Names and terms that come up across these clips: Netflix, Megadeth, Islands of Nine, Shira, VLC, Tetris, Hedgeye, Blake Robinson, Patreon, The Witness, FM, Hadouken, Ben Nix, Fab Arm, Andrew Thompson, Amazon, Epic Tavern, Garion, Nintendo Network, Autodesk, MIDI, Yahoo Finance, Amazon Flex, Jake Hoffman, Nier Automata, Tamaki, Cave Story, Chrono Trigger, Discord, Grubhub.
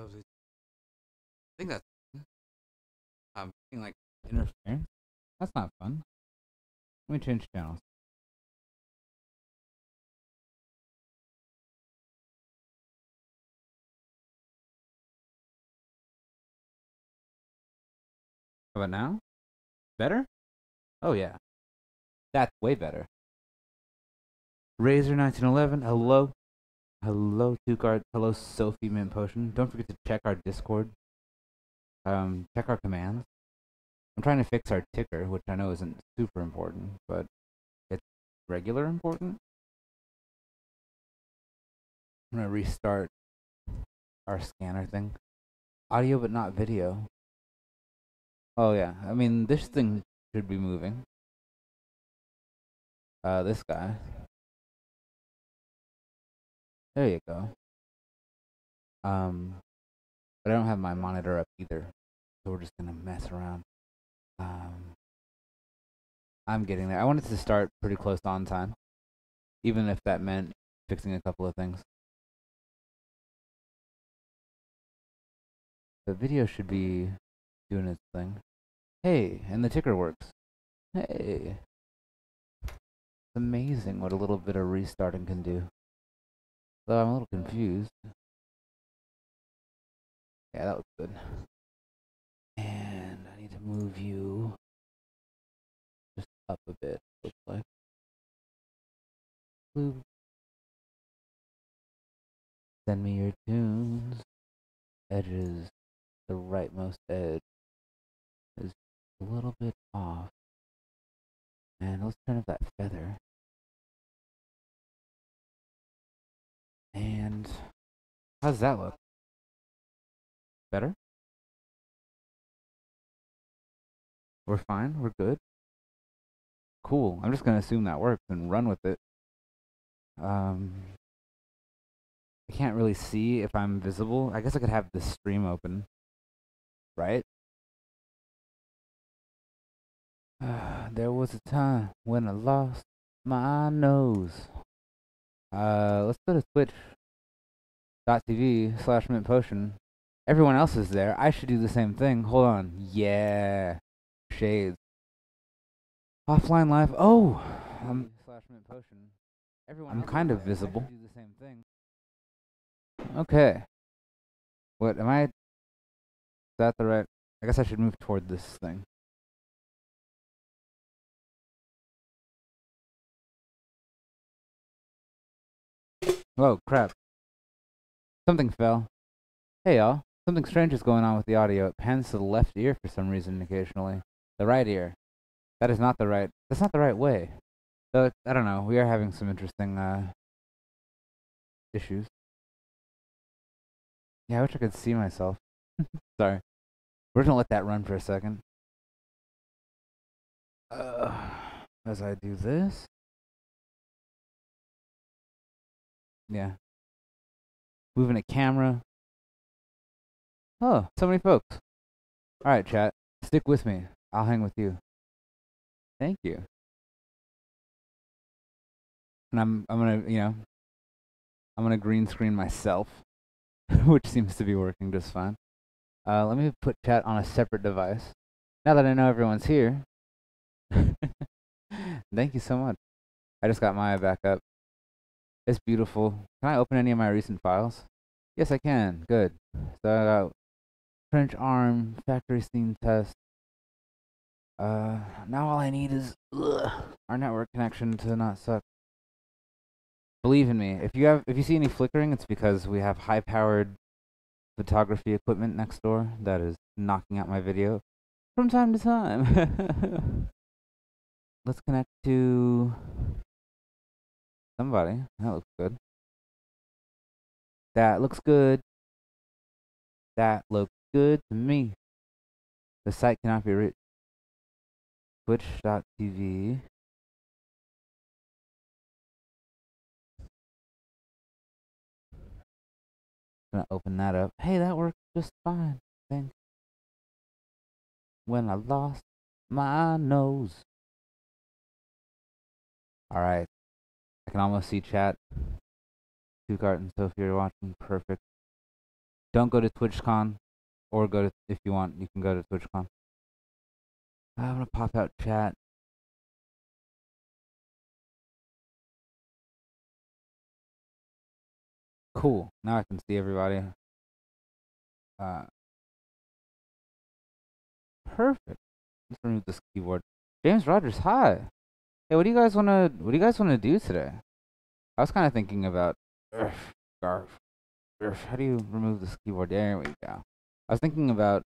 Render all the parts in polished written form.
I think that's fun. I'm getting like interference. That's not fun. Let me change channels. How about now? Better? Oh yeah. That's way better. Razer 1911, hello. Hello, Tukard. Hello, Sophie Mint Potion. Don't forget to check our Discord. Check our commands. I'm trying to fix our ticker, which I know isn't super important, but it's regular important. I'm gonna restart our scanner thing. Audio, but not video. Oh yeah, I mean this thing should be moving. This guy. There you go. But I don't have my monitor up either, so we're just gonna mess around. I'm getting there. I wanted to start pretty close to on time, even if that meant fixing a couple of things. The video should be doing its thing. Hey, and the ticker works. Hey. It's amazing what a little bit of restarting can do. Though I'm a little confused. Yeah, that was good. And I need to move you just up a bit, looks like. Move. Send me your tunes. Edges. The rightmost edge is a little bit off. And let's turn up that feather. And how does that look? Better? We're fine, we're good. Cool, I'm just gonna assume that works and run with it. I can't really see if I'm visible. I guess I could have the stream open, right? There was a time when I lost my nose. Let's go to twitch.tv/mintpotion. Everyone else is there. I should do the same thing. Hold on. Yeah. Shades. Offline live. Oh! /mintpotion. I'm kind of visible. I should do the same thing. Okay. What, am I... Is that the right... I guess I should move toward this thing. Oh crap. Something fell. Hey y'all. Something strange is going on with the audio. It pans to the left ear for some reason occasionally. The right ear. That is not the right... That's not the right way. So, I don't know. We are having some interesting, issues. Yeah, I wish I could see myself. Sorry. We're gonna let that run for a second. As I do this... Yeah. Moving a camera. Oh, so many folks. Alright, chat. Stick with me. I'll hang with you. Thank you. And I'm gonna, you know, I'm gonna green screen myself, which seems to be working just fine. Let me put chat on a separate device. Now that I know everyone's here. Thank you so much. I just got Maya back up. It's beautiful. Can I open any of my recent files? Yes, I can. Good. So I got French Arm, Factory Steam Test. Now all I need is our network connection to not suck. Believe in me. If you see any flickering, it's because we have high-powered photography equipment next door that is knocking out my video from time to time. Let's connect to... somebody. That looks good. That looks good. That looks good to me. The site cannot be reached. Twitch.tv. Gonna open that up. Hey, that worked just fine. Thanks. When I lost my nose. Alright. I can almost see chat. Tukart and Sophie are watching. Perfect. Don't go to TwitchCon, or go to, if you want, you can go to TwitchCon. I'm gonna pop out chat. Cool. Now I can see everybody. Perfect. Let's remove this keyboard. James Rogers, hi. Hey, what do you guys wanna do today? I was kinda thinking about how do you remove this keyboard? There we go. I was thinking about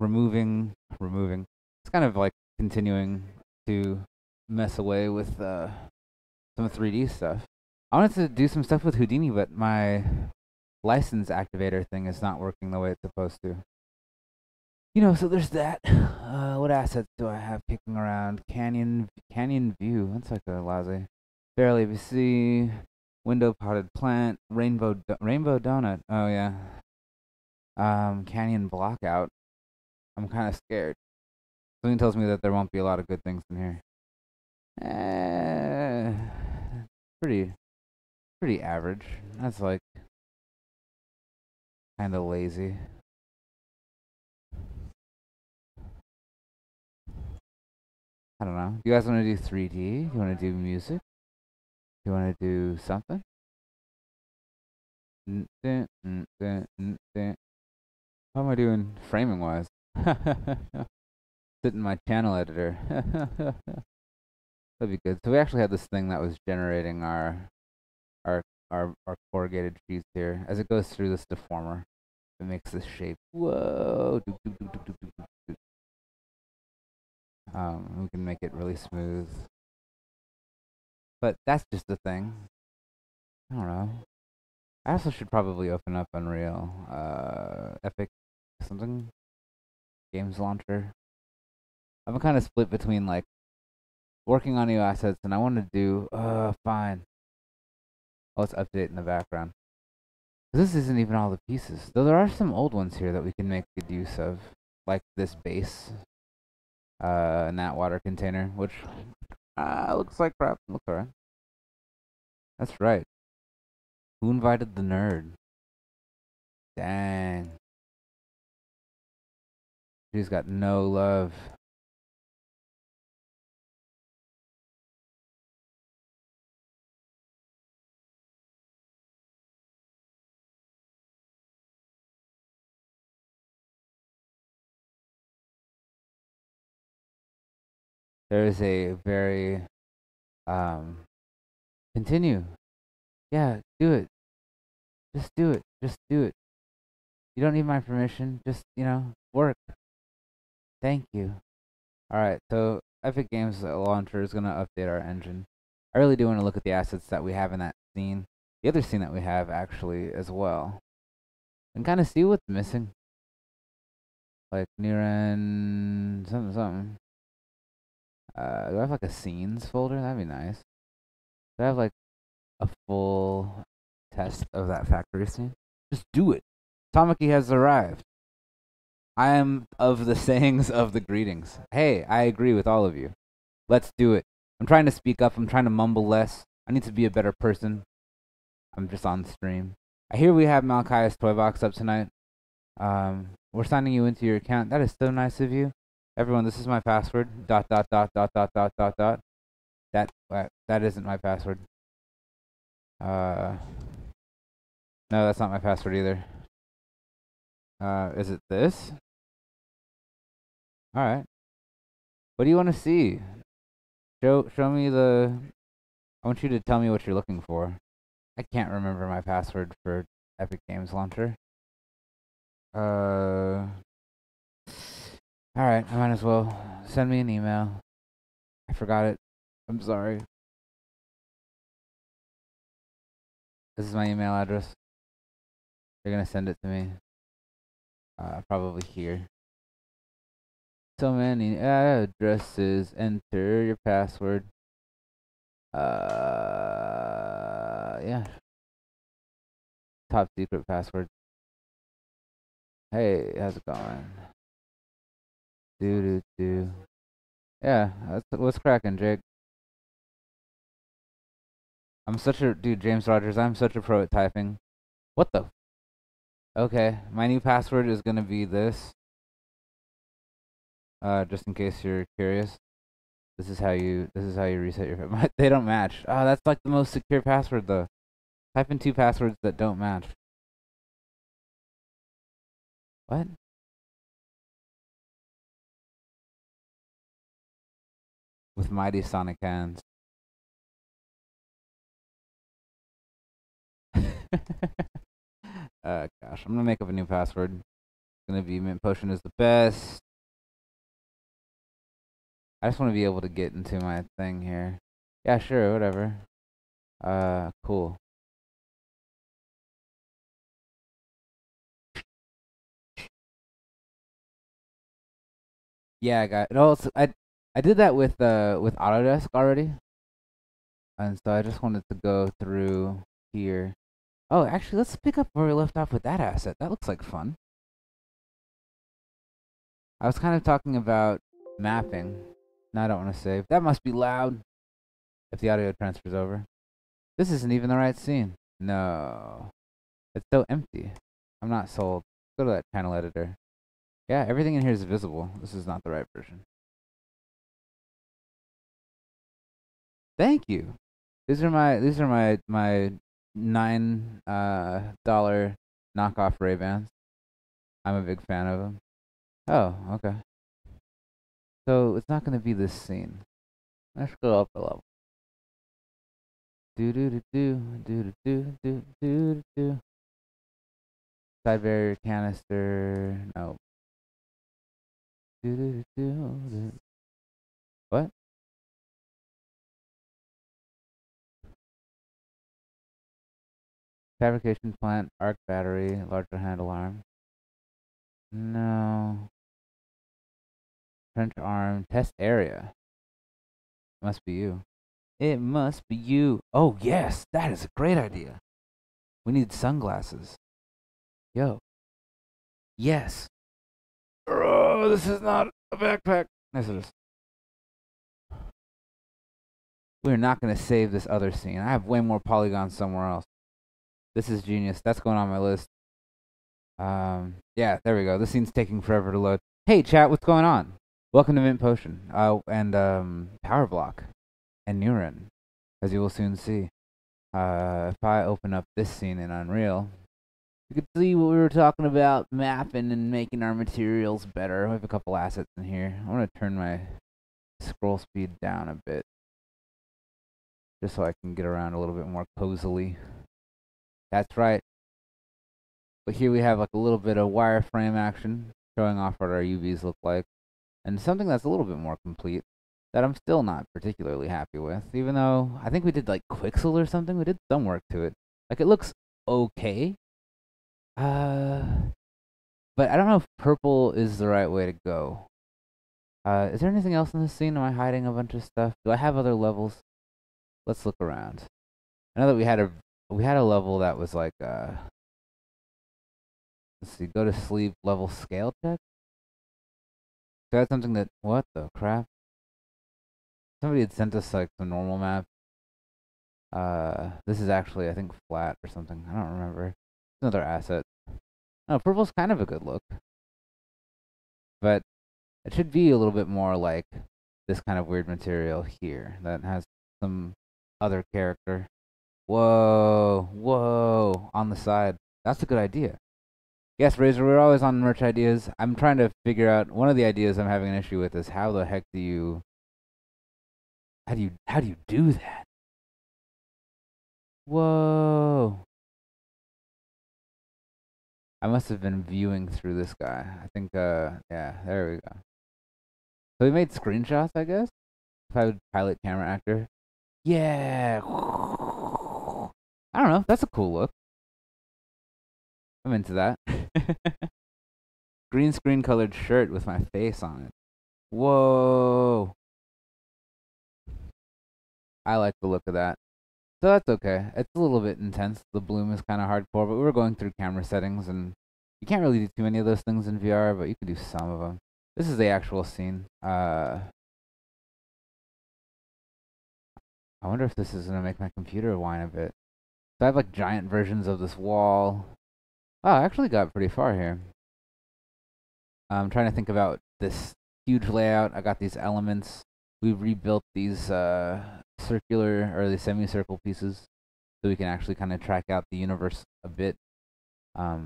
removing. It's kind of like continuing to mess away with some 3D stuff. I wanted to do some stuff with Houdini, but my license activator thing is not working the way it's supposed to. You know, so there's that. What assets do I have kicking around? Canyon View. That's like a lousy. Barrel ABC. Window potted plant. Rainbow donut. Oh yeah. Canyon blockout. I'm kind of scared. Something tells me that there won't be a lot of good things in here. Pretty average. That's like kind of lazy. I don't know. You guys want to do 3D? You want to do music? You want to do something? How am I doing framing wise? Sit in my channel editor. That'd be good. So we actually had this thing that was generating our corrugated sheets here. As it goes through this deformer, it makes this shape. Whoa! We can make it really smooth. But that's just the thing. I don't know. I also should probably open up Unreal, Epic, something, Games Launcher. I'm kind of split between like working on new assets, and I want to do fine. Oh, let's update in the background. This isn't even all the pieces, though. There are some old ones here that we can make good use of, like this base, and that water container, which looks like crap. Looks alright. That's right. Who invited the nerd? Dang. She's got no love. There is a very, continue. Yeah, do it. Just do it. Just do it. You don't need my permission. Just, you know, work. Thank you. Alright, so Epic Games Launcher is going to update our engine. I really do want to look at the assets that we have in that scene. The other scene that we have, actually, as well. And kind of see what's missing. Like, NuRen, something. Do I have like a scenes folder? That'd be nice. Do I have like a full test of that factory scene? Just do it. Tamaki has arrived. I am of the sayings of the greetings. Hey, I agree with all of you. Let's do it. I'm trying to speak up. I'm trying to mumble less. I need to be a better person. I'm just on stream. I hear we have Malachi's toy box up tonight. We're signing you into your account. That is so nice of you. Everyone, this is my password. ... That isn't my password. No, that's not my password either. Is it this? All right. What do you want to see? Show me the. I want you to tell me what you're looking for. I can't remember my password for Epic Games Launcher. All right, I might as well send me an email. I forgot it. I'm sorry. This is my email address. They're gonna send it to me. Probably here. So many addresses. Enter your password. Yeah. Top secret password. Hey, how's it going? Yeah, what's cracking, Jake? I'm such a dude, James Rogers. I'm such a pro at typing. What the? Okay, my new password is gonna be this. Just in case you're curious, this is how you reset your. They don't match. Oh, that's like the most secure password though. Type in two passwords that don't match. What? With mighty sonic hands. Gosh, I'm gonna make up a new password. It's gonna be Mint Potion is the best. I just want to be able to get into my thing here. Yeah, sure, whatever. Cool. Yeah, I got it. Oh, so I did that with Autodesk already, and so I just wanted to go through here. Oh, actually, let's pick up where we left off with that asset. That looks like fun. I was kind of talking about mapping. No, I don't want to save. That must be loud if the audio transfers over. This isn't even the right scene. No. It's so empty. I'm not sold. Go to that channel editor. Yeah, everything in here is visible. This is not the right version. Thank you. These are my $9 knockoff Ray-Bans. I'm a big fan of them. Oh, okay. So it's not going to be this scene. Let's go up a level. Do do do do do do do do do. Side barrier canister. No. Do do do do. What? Fabrication plant, arc battery, larger handle arm. No. Trench arm, test area. Must be you. It must be you. Oh, yes, that is a great idea. We need sunglasses. Yo. Yes. Oh, this is not a backpack. This is. We're not going to save this other scene. I have way more polygons somewhere else. This is genius. That's going on my list. Yeah, there we go. This scene's taking forever to load. Hey, chat, what's going on? Welcome to Mint Potion, and Power Block, and NuRen, as you will soon see. If I open up this scene in Unreal, you can see what we were talking about, mapping and making our materials better. I have a couple assets in here. I want to turn my scroll speed down a bit, just so I can get around a little bit more cozily. That's right. But here we have like a little bit of wireframe action, showing off what our UVs look like. And something that's a little bit more complete, that I'm still not particularly happy with, even though I think we did like Quixel or something. We did some work to it. Like, it looks okay. But I don't know if purple is the right way to go. Is there anything else in this scene? Am I hiding a bunch of stuff? Do I have other levels? Let's look around. I know that we had a level that was like, let's see, go to sleep, level scale check. So that's something that, what the crap? Somebody had sent us like the normal map. This is actually, I think, flat or something. I don't remember. It's another asset. No, purple's kind of a good look. But it should be a little bit more like this kind of weird material here that has some other character. Whoa, whoa, on the side. That's a good idea. Yes, Razer, we're always on merch ideas. I'm trying to figure out, one of the ideas I'm having an issue with is how the heck do you, how do you do that? Whoa. I must have been viewing through this guy. I think, yeah, there we go. So we made screenshots, I guess? If I would pilot camera actor. Yeah. I don't know, that's a cool look. I'm into that. Green screen colored shirt with my face on it. Whoa. I like the look of that. So that's okay. It's a little bit intense. The bloom is kind of hardcore, but we're going through camera settings, and you can't really do too many of those things in VR, but you can do some of them. This is the actual scene. I wonder if this is going to make my computer whine a bit. So I have like giant versions of this wall. Oh, I actually got pretty far here. I'm trying to think about this huge layout. I got these elements. We rebuilt these circular or the semicircle pieces so we can actually kind of track out the universe a bit. But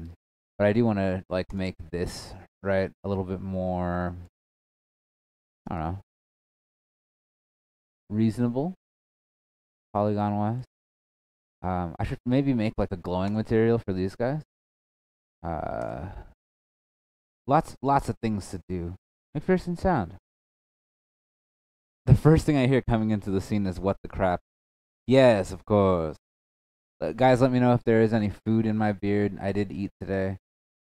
I do want to like make this right a little bit more, I don't know, reasonable polygon wise. I should maybe make like a glowing material for these guys. Lots of things to do. McPherson sound. The first thing I hear coming into the scene is what the crap. Yes, of course. Guys, let me know if there is any food in my beard. I did eat today.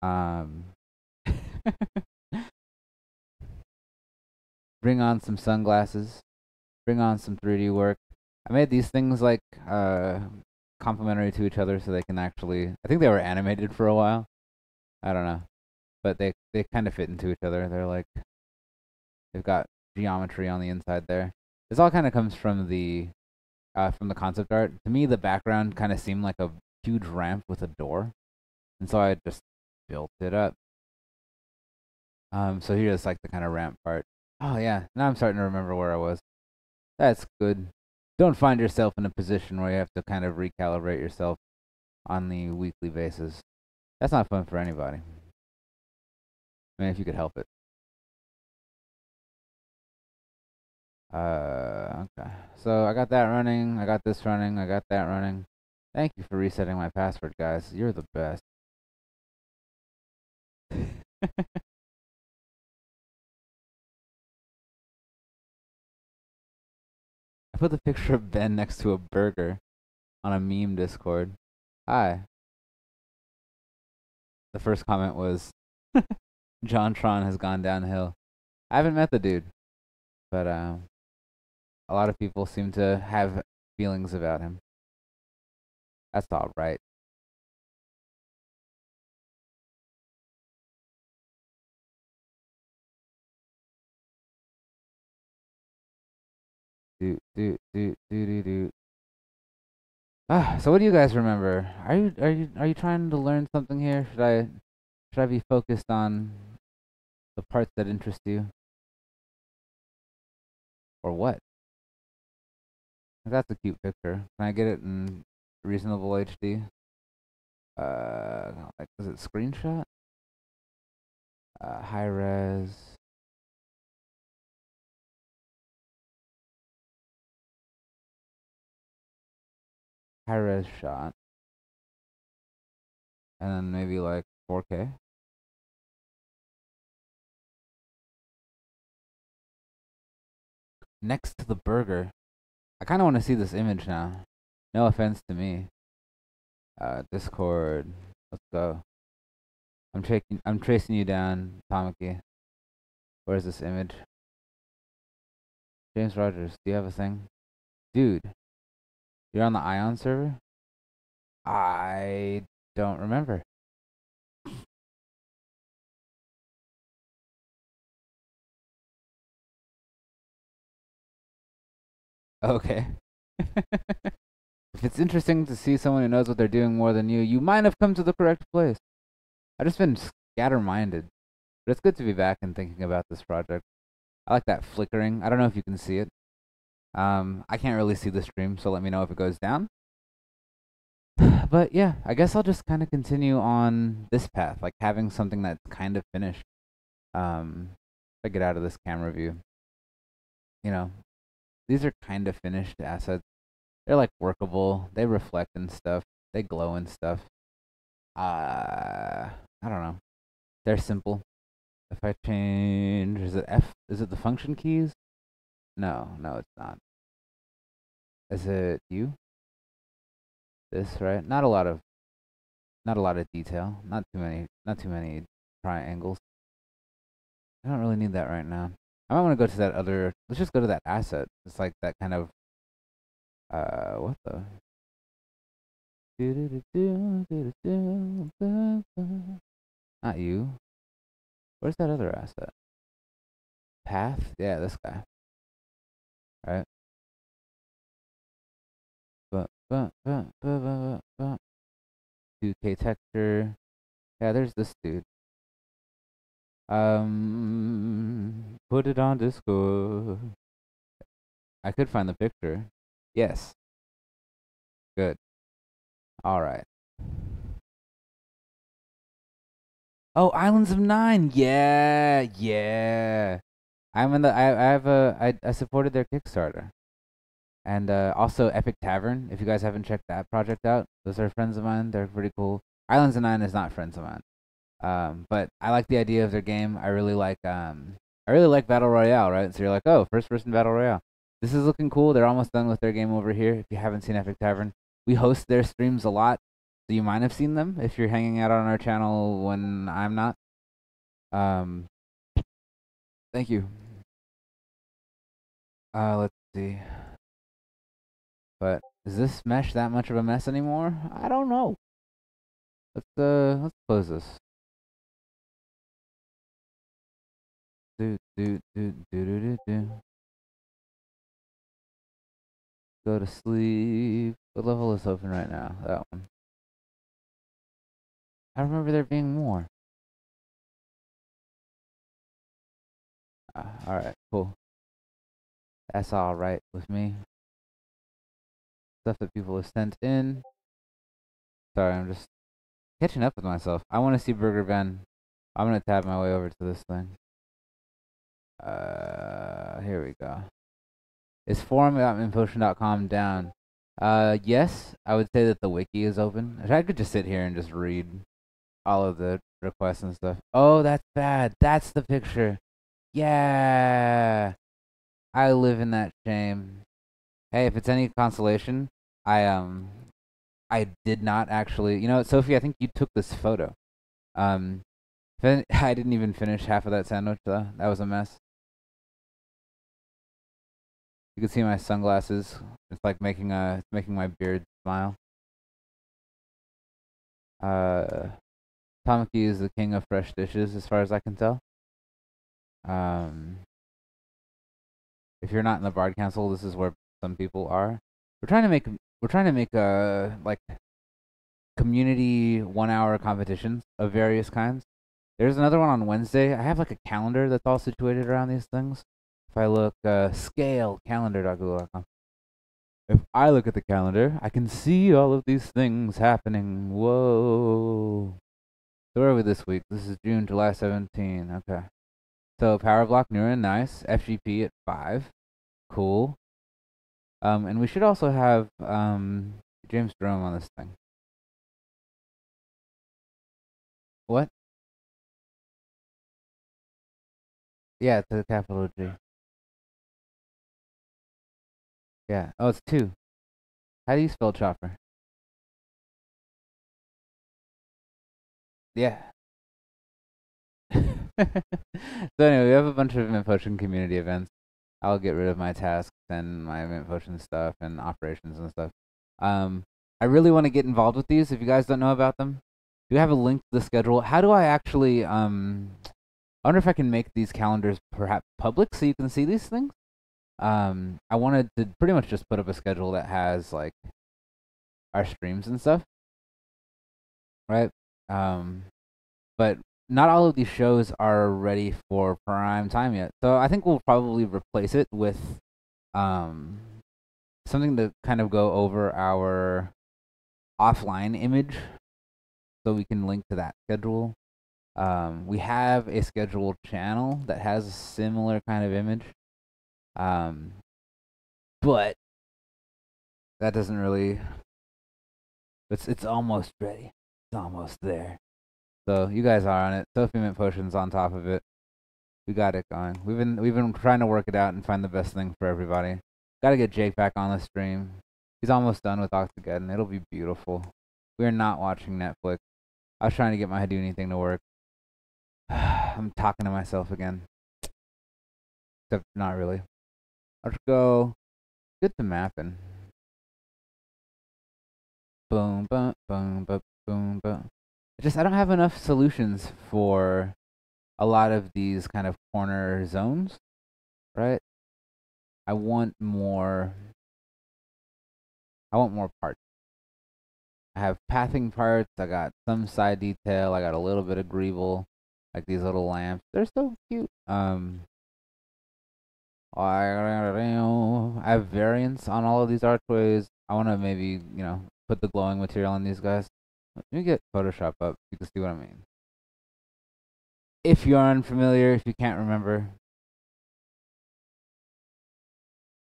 Bring on some sunglasses. Bring on some 3D work. I made these things like complementary to each other so they can actually, I think they were animated for a while. I don't know. But they kind of fit into each other. They're like, they've got geometry on the inside there. This all kind of comes from the concept art. To me, the background kind of seemed like a huge ramp with a door. And so I just built it up. So here's like the kind of ramp part. Oh yeah, now I'm starting to remember where I was. That's good. Don't find yourself in a position where you have to kind of recalibrate yourself on the weekly basis. That's not fun for anybody. I mean, if you could help it. Okay. So I got that running. I got this running. I got that running. Thank you for resetting my password, guys. You're the best. I put the picture of Ben next to a burger on a meme Discord. Hi. The first comment was, JonTron has gone downhill. I haven't met the dude, but a lot of people seem to have feelings about him. That's all right. Do. So what do you guys remember? Are you trying to learn something here? Should I be focused on the parts that interest you? Or what? That's a cute picture. Can I get it in reasonable HD? Like, is it screenshot? High res. High res shot. And then maybe like 4K. Next to the burger. I kind of want to see this image now. No offense to me. Discord. Let's go. I'm tracing you down, Tamaki. Where's this image? James Rogers, do you have a thing? Dude. You're on the Ion server? I don't remember. Okay. If it's interesting to see someone who knows what they're doing more than you, you might have come to the correct place. I've just been scatter-minded. But it's good to be back and thinking about this project. I like that flickering. I don't know if you can see it. I can't really see the stream, so let me know if it goes down. But yeah, I guess I'll just kind of continue on this path, like having something that's kind of finished. If I get out of this camera view, you know. These are kind of finished assets. They're like workable. They reflect and stuff. They glow and stuff. I don't know. They're simple. If I change, is it F? Is it the function keys? No, it's not. Is it U? This, right? Not a lot of detail. Not too many triangles. I don't really need that right now. I might want to go to that other, let's just go to that asset. It's like that kind of, what the? Not you. Where's that other asset? Path? Yeah, this guy. Right? But 2K texture. Yeah, there's this dude. Put it on Discord. I could find the picture. Yes. Good. All right. Oh, Islands of Nine. Yeah, yeah. I'm in the. I supported their Kickstarter, and also Epic Tavern. If you guys haven't checked that project out, those are friends of mine. They're pretty cool. Islands of Nine is not friends of mine, but I like the idea of their game. I really like Battle Royale, right? So you're like, oh, first person Battle Royale. This is looking cool. They're almost done with their game over here. If you haven't seen Epic Tavern, we host their streams a lot. So you might have seen them if you're hanging out on our channel when I'm not. Thank you. Let's see. But is this mesh that much of a mess anymore? I don't know. Let's close this. Go to sleep. What level is open right now? That one. I remember there being more. Alright, cool. That's alright with me. Stuff that people have sent in. Sorry, I'm just catching up with myself. I want to see Burger Ben. I'm going to tab my way over to this thing. Here we go. Is forum.mintpotion.com down? Yes. I would say that the wiki is open. I could just sit here and just read all of the requests and stuff. Oh, that's bad. That's the picture. Yeah. I live in that shame. Hey, if it's any consolation, I did not actually, you know, Sophie, I think you took this photo. I didn't even finish half of that sandwich though. That was a mess. You can see my sunglasses. It's like making my beard smile. Tamaki is the king of fresh dishes, as far as I can tell. If you're not in the Bard Council, this is where some people are. We're trying to make like community 1-hour competitions of various kinds. There's another one on Wednesday. I have like a calendar that's all situated around these things. If I look scale calendar.google.com. If I look at the calendar, I can see all of these things happening. Whoa. So where are we this week? This is June, July 17. Okay. So Power Block, NuRen, nice. FGP at 5. Cool. And we should also have James Jerome on this thing. What? Yeah, it's a capital G. Yeah. Oh, it's 2. How do you spell chopper? Yeah. So anyway, we have a bunch of Mint Potion community events. I'll get rid of my tasks and my Mint Potion stuff and operations and stuff. I really want to get involved with these. If you guys don't know about them, do you have a link to the schedule? How do I actually? I wonder if I can make these calendars perhaps public so you can see these things. I wanted to pretty much just put up a schedule that has like our streams and stuff, right? But not all of these shows are ready for prime time yet, so I think we'll probably replace it with something to kind of go over our offline image, so we can link to that schedule. We have a scheduled channel that has a similar kind of image. But that doesn't really, it's almost ready. It's almost there. So you guys are on it. Sophie Mint Potion's on top of it. We got it going. We've been trying to work it out and find the best thing for everybody. Gotta get Jake back on the stream. He's almost done with Octagon. It'll be beautiful. We're not watching Netflix. I was trying to get my Houdini thing to work. I'm talking to myself again. Except not really. Let's go get the mapping. Boom, boom, boom, boom, boom, boom. I don't have enough solutions for a lot of these kind of corner zones, right? I want more parts. I have pathing parts, I got some side detail, I got a little bit of greeble, like these little lamps. They're so cute. I have variants on all of these archways. I want to maybe, you know, put the glowing material on these guys. Let me get Photoshop up, you can see what I mean. If you are unfamiliar, if you can't remember,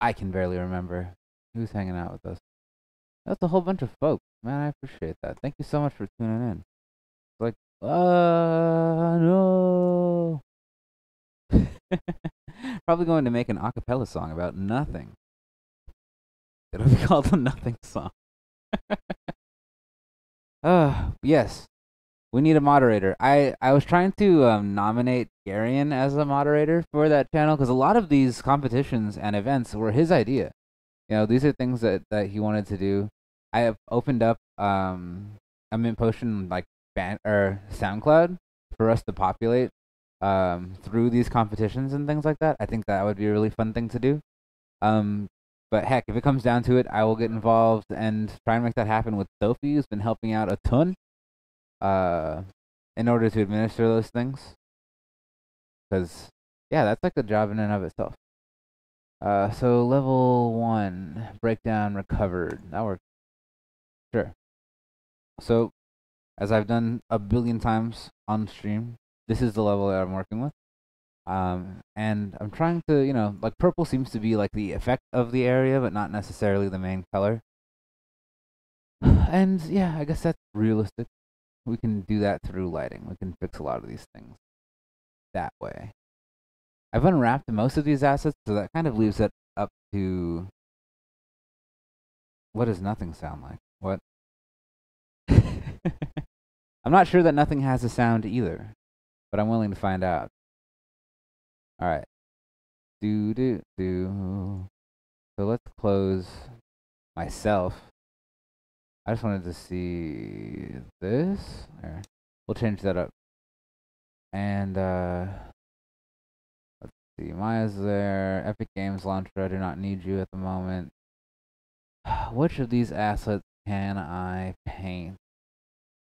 I can barely remember who's hanging out with us. That's a whole bunch of folks, man. I appreciate that. Thank you so much for tuning in. It's like, no. Probably going to make an a cappella song about nothing. It'll be called the Nothing Song. Yes, we need a moderator. I was trying to nominate Garion as a moderator for that channel, because a lot of these competitions and events were his idea. You know, these are things that he wanted to do. I have opened up a mintpotion like SoundCloud for us to populate through these competitions and things like that. I think that would be a really fun thing to do. But heck, if it comes down to it, I will get involved and try and make that happen with Sophie, who's been helping out a ton in order to administer those things. Because, yeah, that's like a job in and of itself. So level 1, breakdown recovered. That worked. Sure. So, as I've done a billion times on stream, this is the level that I'm working with. And I'm trying to, you know, like purple seems to be like the effect of the area, but not necessarily the main color. And yeah, I guess that's realistic. We can do that through lighting. We can fix a lot of these things that way. I've unwrapped most of these assets, so that kind of leaves it up to... What does nothing sound like? What? I'm not sure that nothing has a sound either, but I'm willing to find out. Alright. Do-do-do. So let's close myself. I just wanted to see this. There. We'll change that up. And, see, Maya's there. Epic Games Launcher, I do not need you at the moment. Which of these assets can I paint?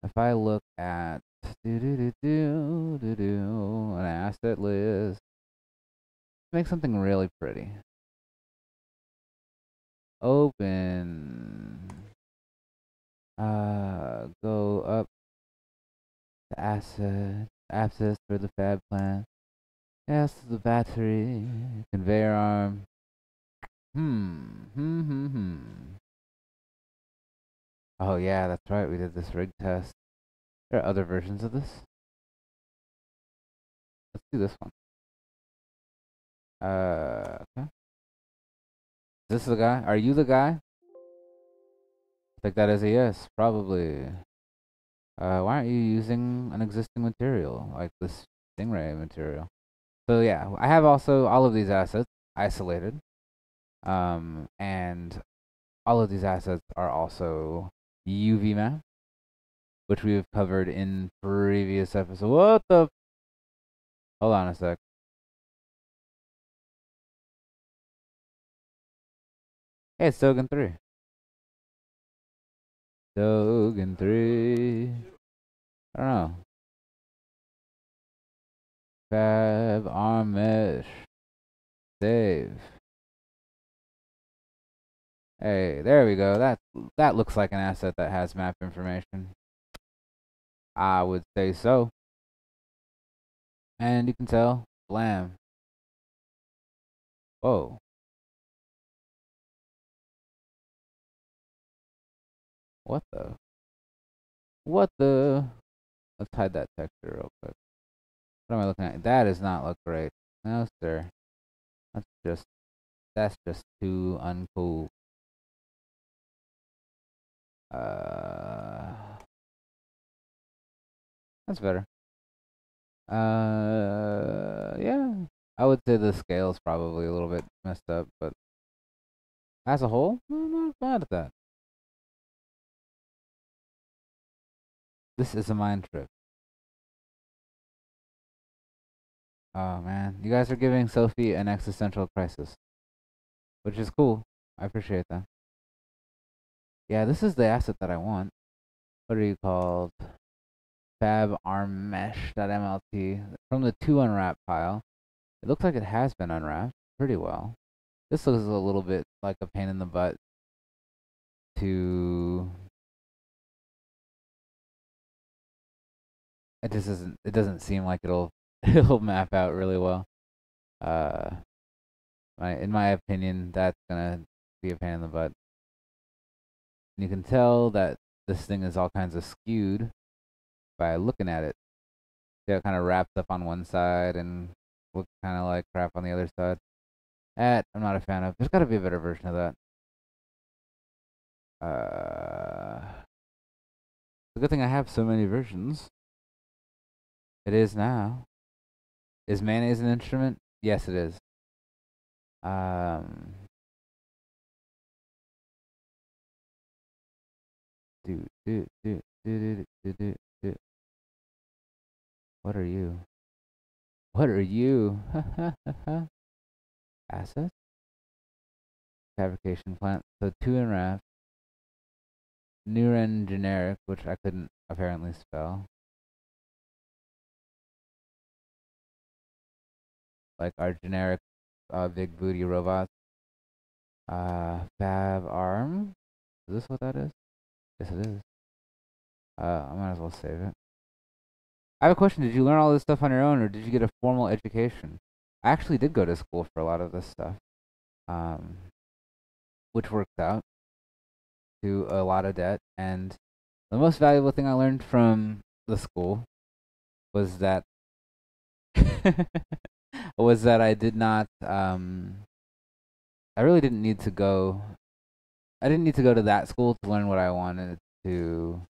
If I look at an asset list, make something really pretty. Open. Go up to asset access for the fab plant. Yes, the battery, conveyor arm. Oh yeah, that's right, we did this rig test. There are other versions of this. Let's do this one. Okay. Is this the guy? Are you the guy? I think that is a yes, probably. Why aren't you using an existing material, like this stingray material? So yeah, I have also all of these assets isolated, and all of these assets are also UV map, which we have covered in previous episodes. What the? Hold on a sec. Hey, it's Dogen 3. Dogen 3. I don't know. Fab Arm mesh. Save. Hey, there we go. That looks like an asset that has map information. I would say so. And you can tell. Blam. Whoa. What the? What the? Let's hide that texture real quick. What am I looking at? That does not look great. No, sir. That's just too uncool. That's better. Yeah. I would say the scale's probably a little bit messed up, but as a whole, I'm not bad at that. This is a mind trip. Oh man, you guys are giving Sophie an existential crisis, which is cool. I appreciate that. Yeah, this is the asset that I want. what are you called? Fab Arm Mesh.mlt from the 2unwrap file. It looks like it has been unwrapped pretty well. This looks a little bit like a pain in the butt to. It just isn't. It doesn't seem like it'll map out really well. In my opinion, that's gonna be a pain in the butt. And you can tell that this thing is all kinds of skewed by looking at it. See how it kind of wrapped up on one side and looks kind of like crap on the other side. That I'm not a fan of. There's got to be a better version of that. It's a good thing I have so many versions. It is now. Is mayonnaise an instrument? Yes, it is. What are you? What are you? Assets? Fabrication plant. So 2unwrap. NuRen generic, which I couldn't apparently spell. Like our generic big booty robots. Fab Arm. Is this what that is? Yes, it is. I might as well save it. I have a question. Did you learn all this stuff on your own, or did you get a formal education? I actually did go to school for a lot of this stuff, which worked out to a lot of debt. And the most valuable thing I learned from the school was that I did not. I really didn't need to go. I didn't need to go to that school to learn what I wanted to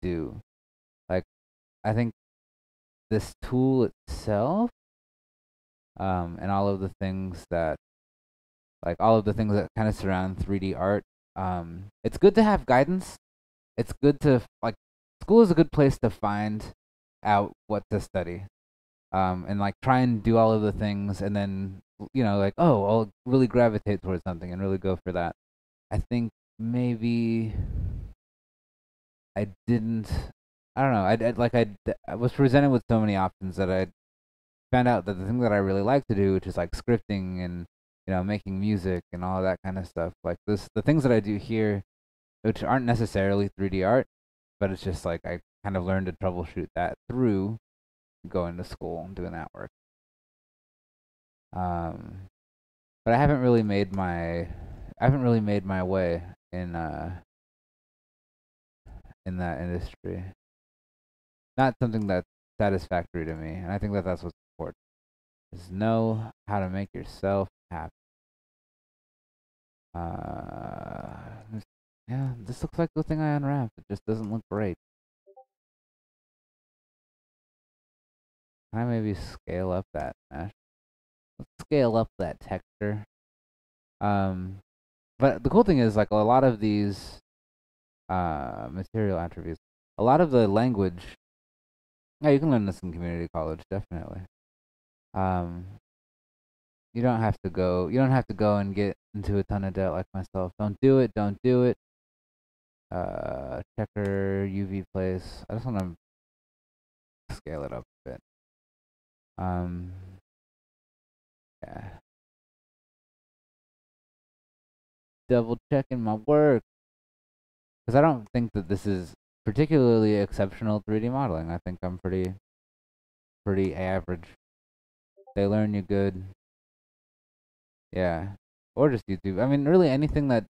do. Like, I think this tool itself, and all of the things that, kind of surround 3D art, it's good to have guidance. It's good to, like, school is a good place to find out what to study, and like try and do all of the things, and then, you know, like, oh, I'll really gravitate towards something and really go for that. I think maybe I didn't. I don't know. I was presented with so many options that I found out that the thing that I really like to do, which is like scripting and, you know, making music and all that kind of stuff, like this, the things that I do here, which aren't necessarily 3D art, but it's just like I kind of learned to troubleshoot that through going to school and doing that work. But I haven't really made my way in that industry. Not something that's satisfactory to me, and I think that that's what's important, is know how to make yourself happy. Yeah, this looks like the thing I unwrapped. It just doesn't look great. Can I maybe scale up that mesh? Let's scale up that texture. But the cool thing is, like, a lot of these material attributes, a lot of the language, yeah, you can learn this in community college, definitely. You don't have to go. You don't have to go and get into a ton of debt like myself. Don't do it. Don't do it. Checker UV place. I just want to scale it up a bit. Yeah. Double checking my work, because I don't think that this is particularly exceptional 3D modeling. I think I'm pretty average. They learn you good, yeah, or just YouTube. I mean, really anything that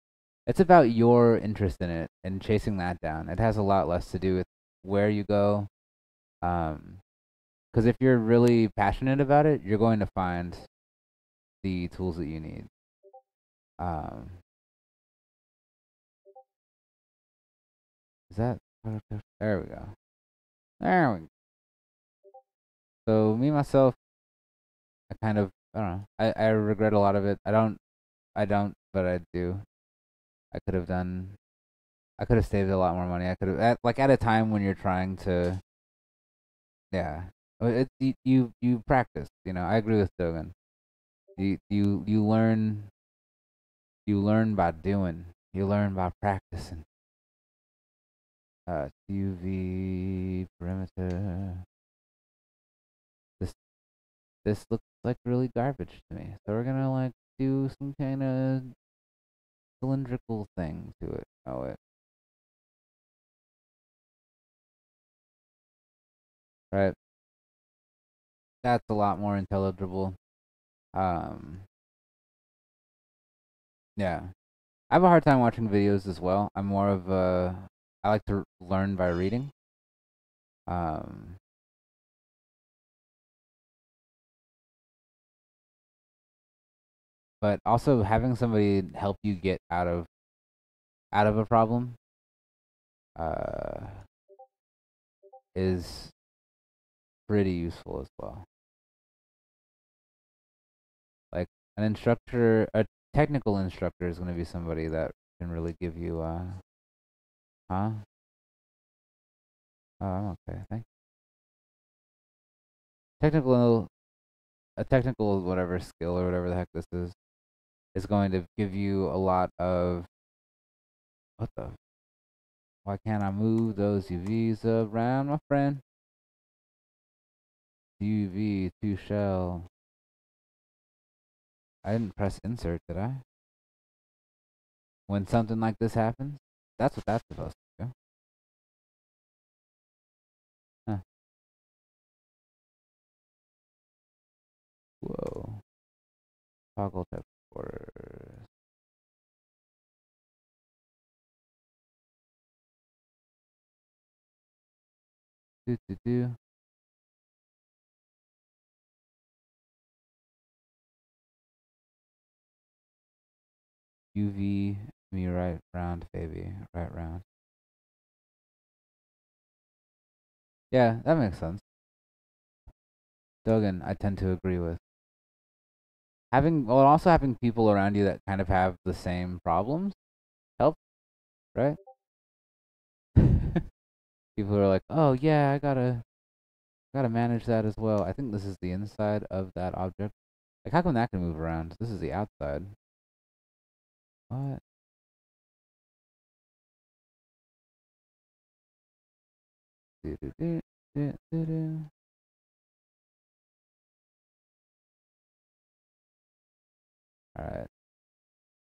it's about your interest in it and chasing that down. It has a lot less to do with where you go, because if you're really passionate about it, you're going to find the tools that you need. Is that there? We go. There we go. So me myself, I kind of, I don't know. I regret a lot of it. I don't, but I do. I could have done. I could have saved a lot more money. I could have, at a time when you're trying to. Yeah, it you practice. You know, I agree with Dogen. You learn. You learn by doing. You learn by practicing. CUV perimeter. This looks like really garbage to me. So we're gonna like do some kind of cylindrical thing to it. Oh it. Right. That's a lot more intelligible. Yeah. I have a hard time watching videos as well. I'm more of a... I like to learn by reading. But also having somebody help you get out of a problem is pretty useful as well. Like an instructor, a technical instructor is going to be somebody that can really give you huh? Oh, I'm okay, thank you. A technical whatever skill or whatever the heck this is going to give you a lot of what the why can't I move those UVs around, my friend? UV to shell. I didn't press insert, did I? When something like this happens, that's what that's supposed to do. Huh. Whoa. Toggle text borders. Do. UV me right round, baby. Right round. Yeah, that makes sense. Dogen, I tend to agree with. Also having people around you that kind of have the same problems helps, right? People who are like, oh yeah, I gotta manage that as well. I think this is the inside of that object. Like how come that can move around? This is the outside. What? Do. All right.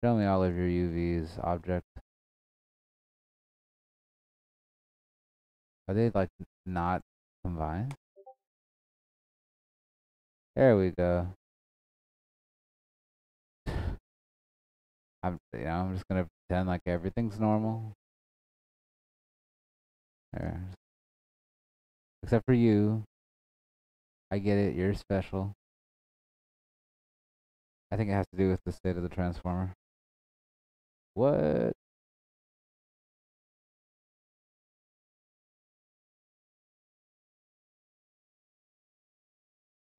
Show me all of your UVs, object. Are they like not combined? There we go. I'm just gonna pretend like everything's normal. There. Except for you. I get it, you're special. I think it has to do with the state of the transformer. What?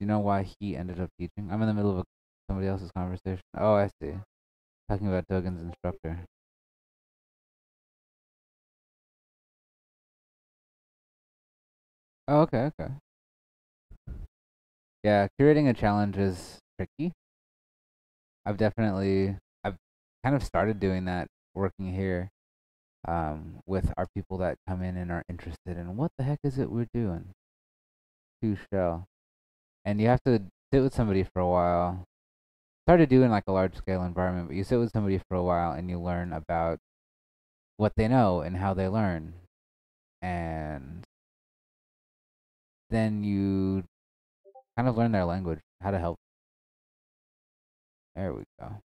You know why he ended up teaching? I'm in the middle of somebody else's conversation. Oh, I see. Talking about Dogen's instructor. Oh, okay. Yeah, curating a challenge is tricky. I've kind of started doing that working here with our people that come in and are interested in what the heck is it we're doing. To show. And you have to sit with somebody for a while. It's hard to do in like a large scale environment, but you sit with somebody for a while and you learn about what they know and how they learn. And then you kind of learn their language, how to help. There we go.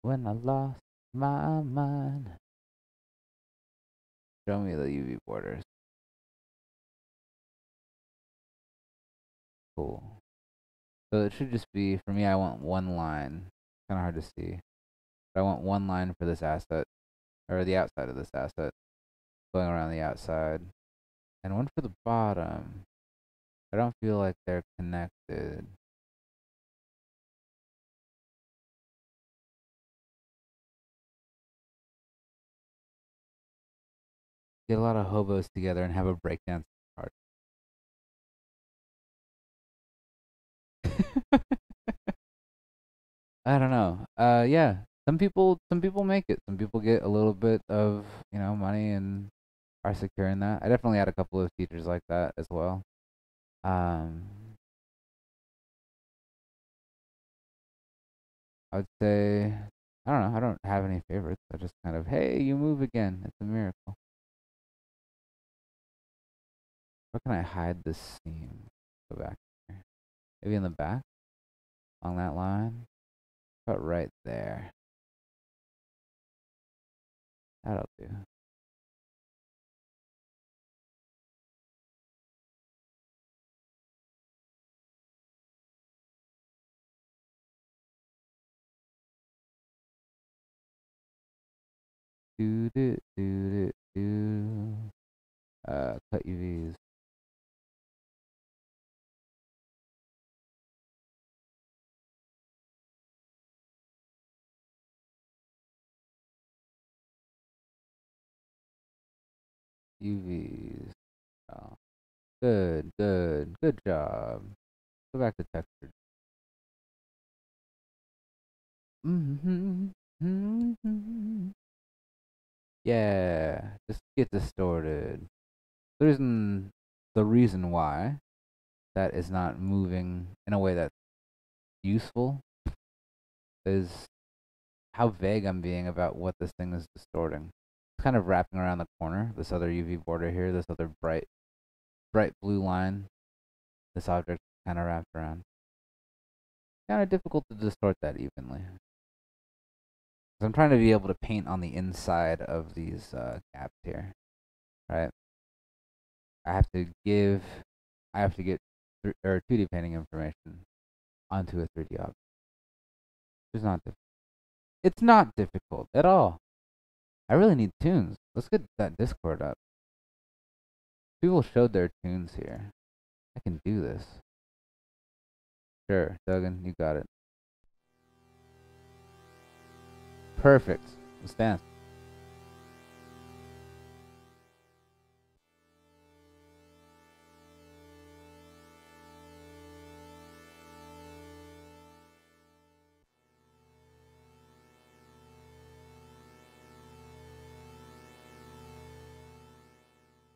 When I lost my mind. Show me the UV borders. Cool. So it should just be, for me, I want one line. It's kind of hard to see. But I want one line for this asset, or the outside of this asset, going around the outside. And one for the bottom. I don't feel like they're connected. Get a lot of hobos together and have a breakdance. I don't know. Yeah, Some people make it. Some people get a little bit of, you know, money and are secure in that. I definitely had a couple of teachers like that as well. I would say, I don't know, I don't have any favorites. I just kind of, hey, you move again. It's a miracle. Where can I hide this seam? Go back here. Maybe in the back? Along that line? About right there. That'll do. Cut UVs. UVs. Oh. Good job. Go back to texture. Yeah, just get distorted. The reason why that is not moving in a way that's useful is how vague I'm being about what this thing is distorting. It's kind of wrapping around the corner, this other UV border here, this other bright blue line. This object kind of wrapped around. Kind of difficult to distort that evenly. I'm trying to be able to paint on the inside of these gaps here, right? I have to get 2D painting information onto a 3D object. It's not difficult. It's not difficult at all. I really need tunes. Let's get that Discord up. People showed their tunes here. I can do this. Sure, Dogen, you got it. Perfect. Let's dance.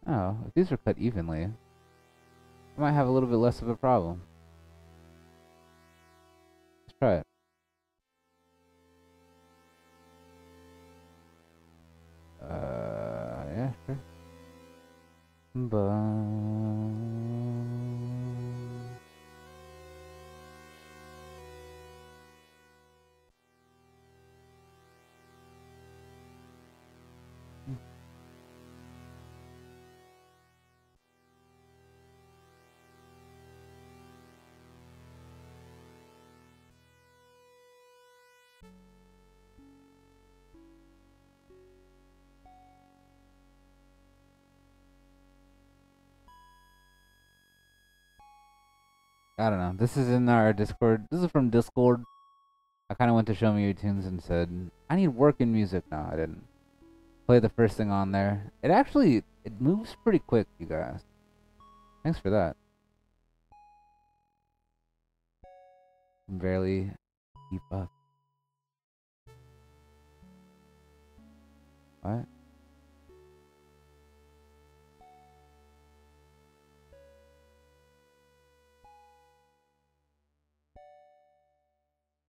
Oh, if these are cut evenly, I might have a little bit less of a problem. Let's try it. Yeah, sure. I don't know. This is in our Discord. This is from Discord. I kind of went to Show Me Your Tunes and said, I need work in music. No, I didn't. Play the first thing on there. It moves pretty quick, you guys. Thanks for that. Barely keep up. What?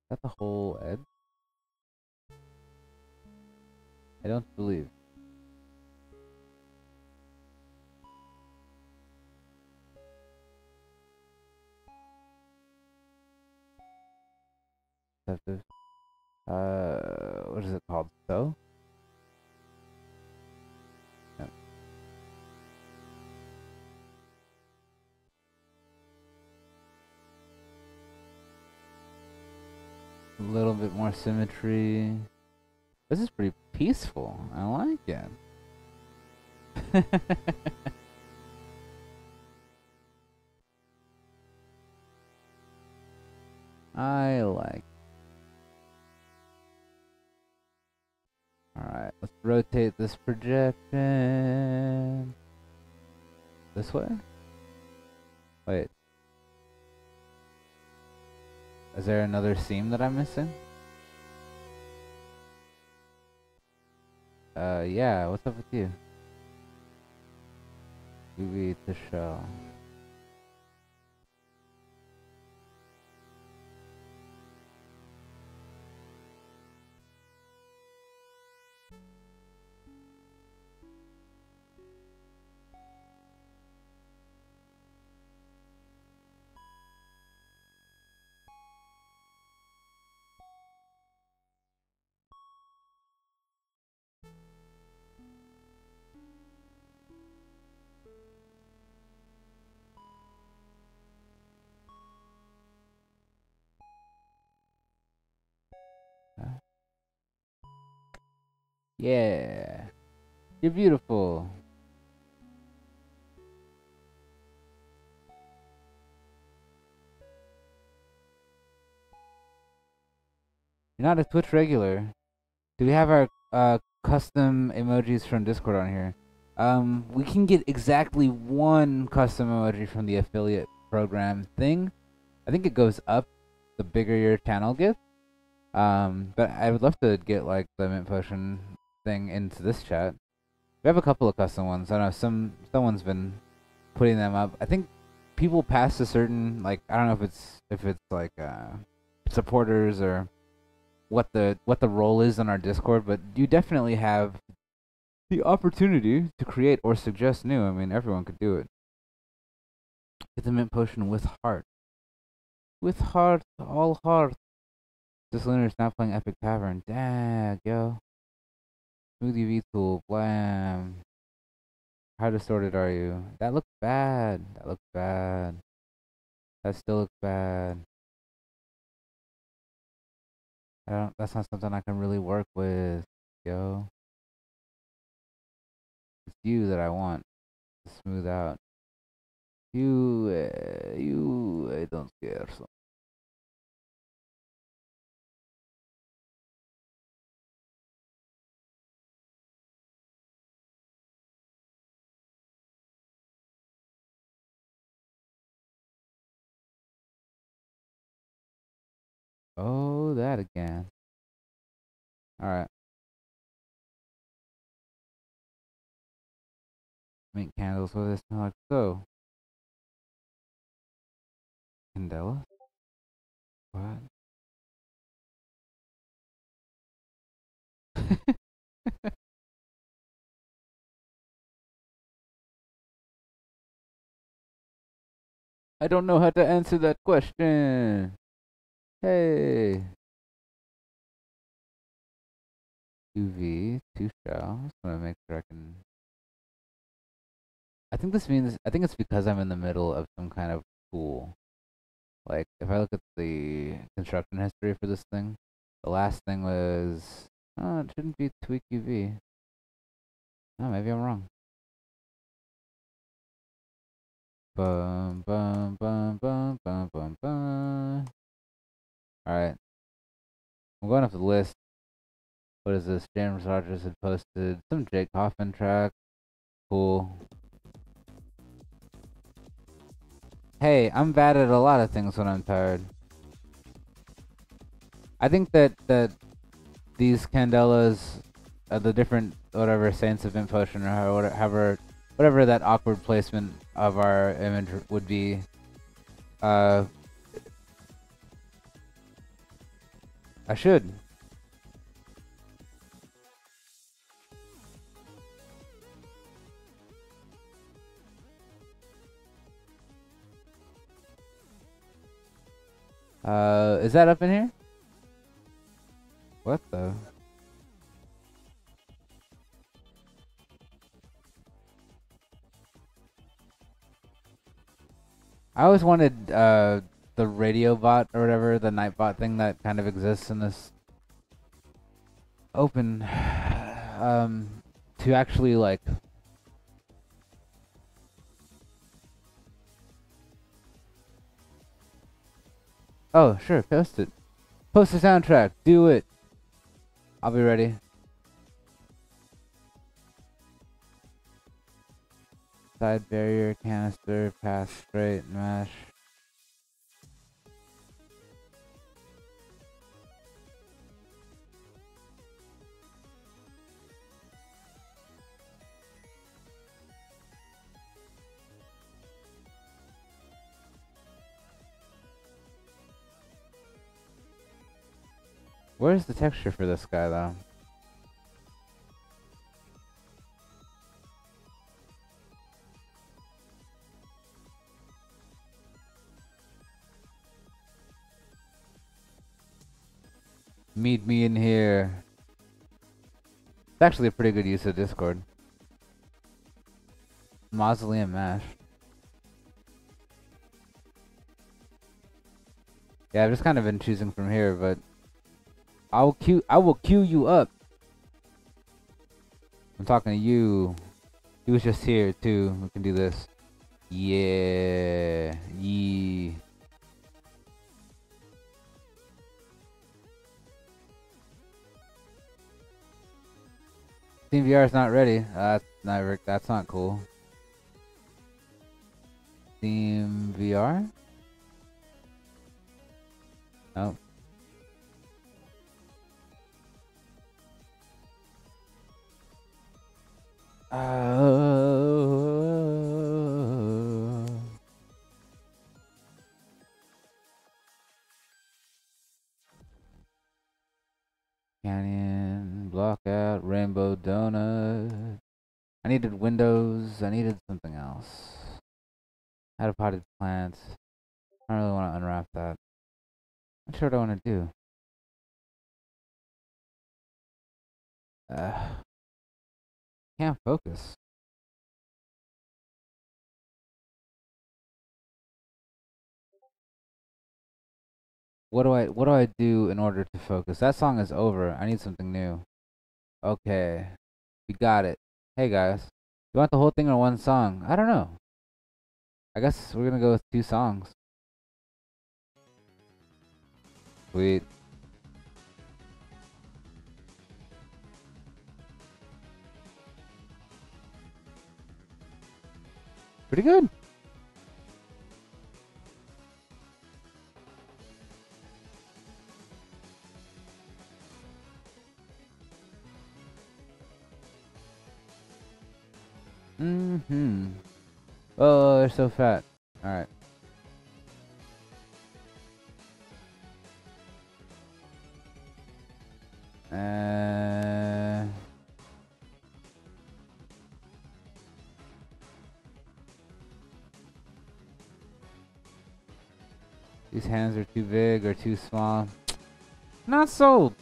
Is that the whole edge? I don't believe. What is it called? So? Yep. A little bit more symmetry. This is pretty peaceful. I like it. I like it. Alright, let's rotate this projection. This way? Wait. Is there another seam that I'm missing? yeah, what's up with you? You read the show. Yeah, you're beautiful. You're not a Twitch regular. Do we have our custom emojis from Discord on here? We can get exactly one custom emoji from the affiliate program thing. I think it goes up the bigger your channel gets. But I would love to get like the Mint Potion thing into this chat. We have a couple of custom ones. I don't know, someone's been putting them up. I think people pass a certain, like, I don't know if it's like supporters or what the role is on our Discord, but you definitely have the opportunity to create or suggest new. I mean, everyone could do it. Get the Mint Potion with heart. With heart, all heart. This lunar is not playing Epic Tavern. Dag, yo. Smoothie V-Tool, blam. How distorted are you? That looks bad. That looks bad. That still looks bad. That's not something I can really work with, yo. It's you that I want to smooth out. You, I don't care so. Oh, that again. Alright. Mint candles, what do they smell like? So. Candela? What? I don't know how to answer that question. Hey! UV, two shells. I'm gonna make sure I can. I think it's because I'm in the middle of some kind of pool. Like, if I look at the construction history for this thing, the last thing was. Oh, it shouldn't be Tweak UV. Oh, maybe I'm wrong. Bum, bum, bum, bum, bum, bum, bum. Alright, I'm going off the list. What is this? James Rogers had posted some Jake Hoffman track. Cool. Hey, I'm bad at a lot of things when I'm tired. I think that these candelas, the different whatever saints of Mint Potion or however that awkward placement of our image would be. I should. Is that up in here? What the? I always wanted, the radio bot or whatever, the night bot thing that kind of exists in this open, to actually like oh sure, post it, post the soundtrack, do it, I'll be ready. Side barrier canister, pass straight, mash. Where's the texture for this guy, though? Meet me in here. It's actually a pretty good use of Discord. Mausoleum Mash. Yeah, I've just kind of been choosing from here, but I will queue you up. I'm talking to you. He was just here too. We can do this. Yeah. Yeah. TeamVR is not ready. That's not cool. TeamVR? Oh. Canyon, block out, rainbow donut. I needed windows. I needed something else. I had a potted plant. I don't really want to unwrap that. Not sure what I want to do. Can't focus. What do I do in order to focus? That song is over. I need something new. Okay. We got it. Hey guys. You want the whole thing or one song? I don't know. I guess we're gonna go with two songs. Sweet. Pretty good. Oh, they're so fat. All right. These hands are too big or too small. Not sold.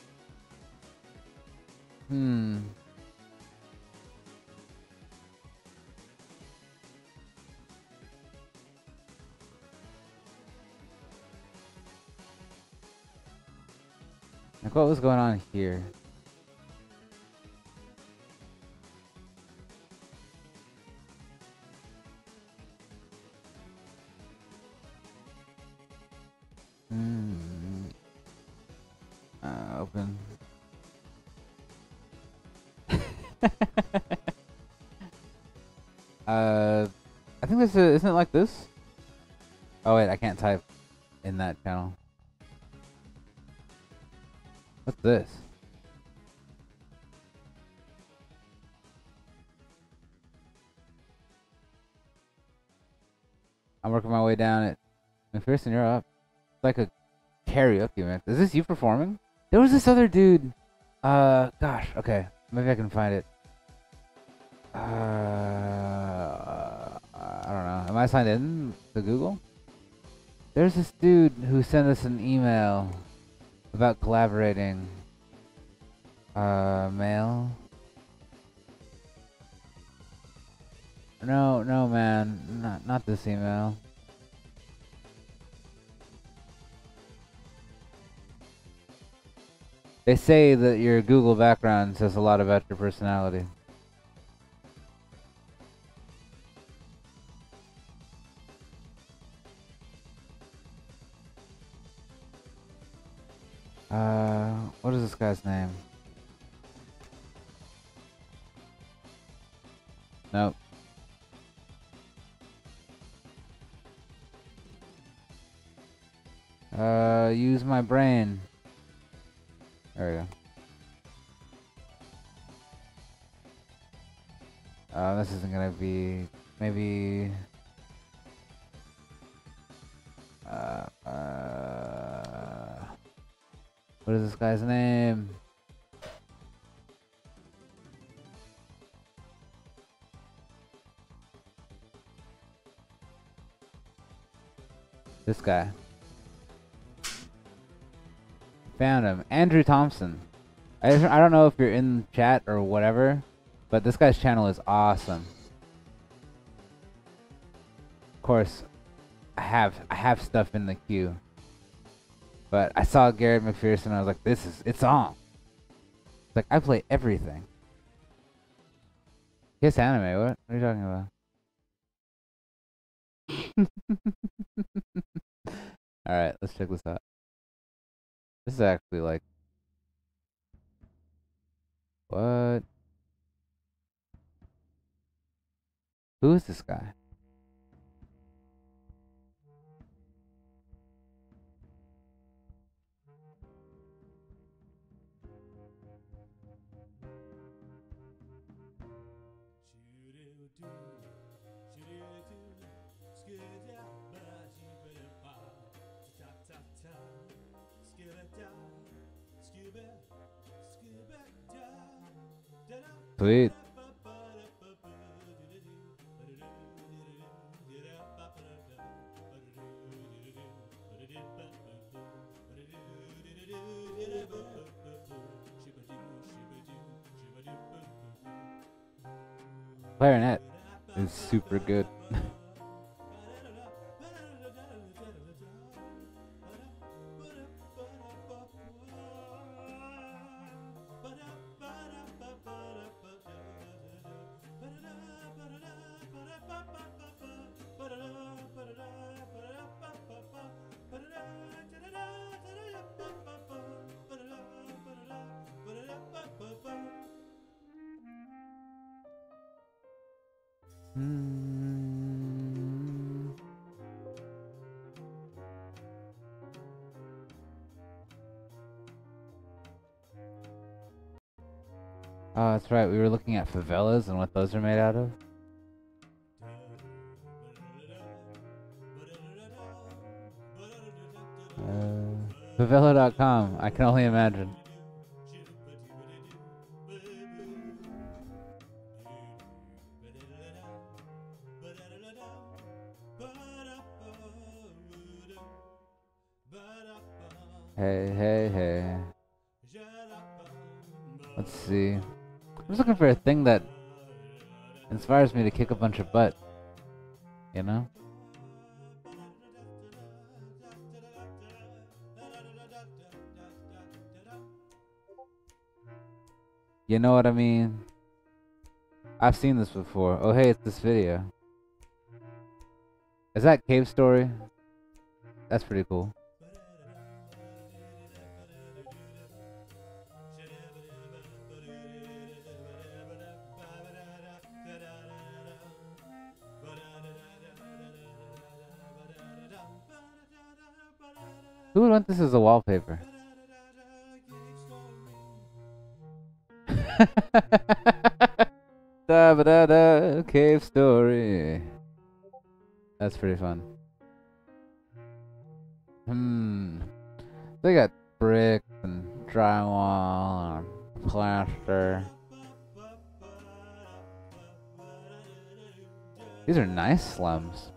Like, what was going on here? Open. I think this isn't it like this? Oh wait, I can't type in that channel. What's this? I'm working my way down it. McPherson, you're up. It's like a karaoke mix. Is this you performing? There was this other dude. Gosh, okay. Maybe I can find it. I don't know. Am I signed in to Google? There's this dude who sent us an email about collaborating. Mail? No, man. Not this email. They say that your Google background says a lot about your personality. What is this guy's name? Nope. Use my brain. There we go. This isn't gonna be... Maybe... What What is this guy's name? This guy. Found him. Andrew Thompson. I don't know if you're in chat or whatever, but this guy's channel is awesome. Of course, I have stuff in the queue. But I saw Garrett McPherson and I was like, this is, it's on. It's like, I play everything. Kiss anime, what are you talking about? Alright, let's check this out. This is actually like... What? Who is this guy? Sweet. Clarinet is super good. Oh, that's right, we were looking at favelas and what those are made out of. Favela.com, I can only imagine. Hey. Let's see. I'm just looking for a thing that inspires me to kick a bunch of butt, you know? You know what I mean? I've seen this before. Oh hey, it's this video. Is that Cave Story? That's pretty cool. Who would want this as a wallpaper? Da ba da da, Cave Story. That's pretty fun. They got bricks and drywall and plaster. These are nice slums.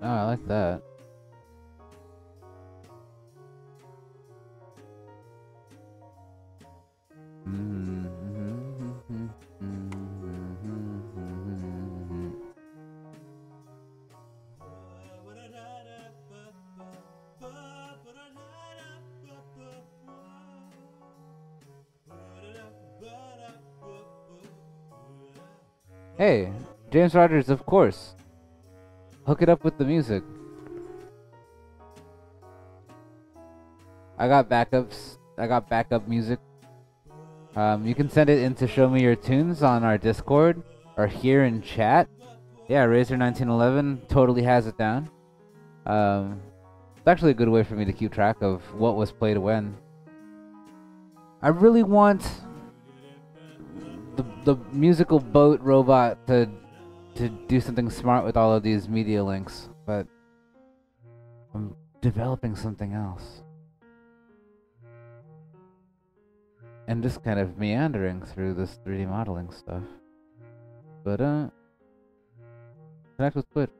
Oh, I like that. Hey, James Rogers, of course. Hook it up with the music. I got backups. I got backup music. You can send it in to show me your tunes on our Discord or here in chat. Yeah, Razer 1911 totally has it down. It's actually a good way for me to keep track of what was played when. I really want the musical boat robot to to do something smart with all of these media links, but I'm developing something else. And just kind of meandering through this 3D modeling stuff. But, connect with Twitch.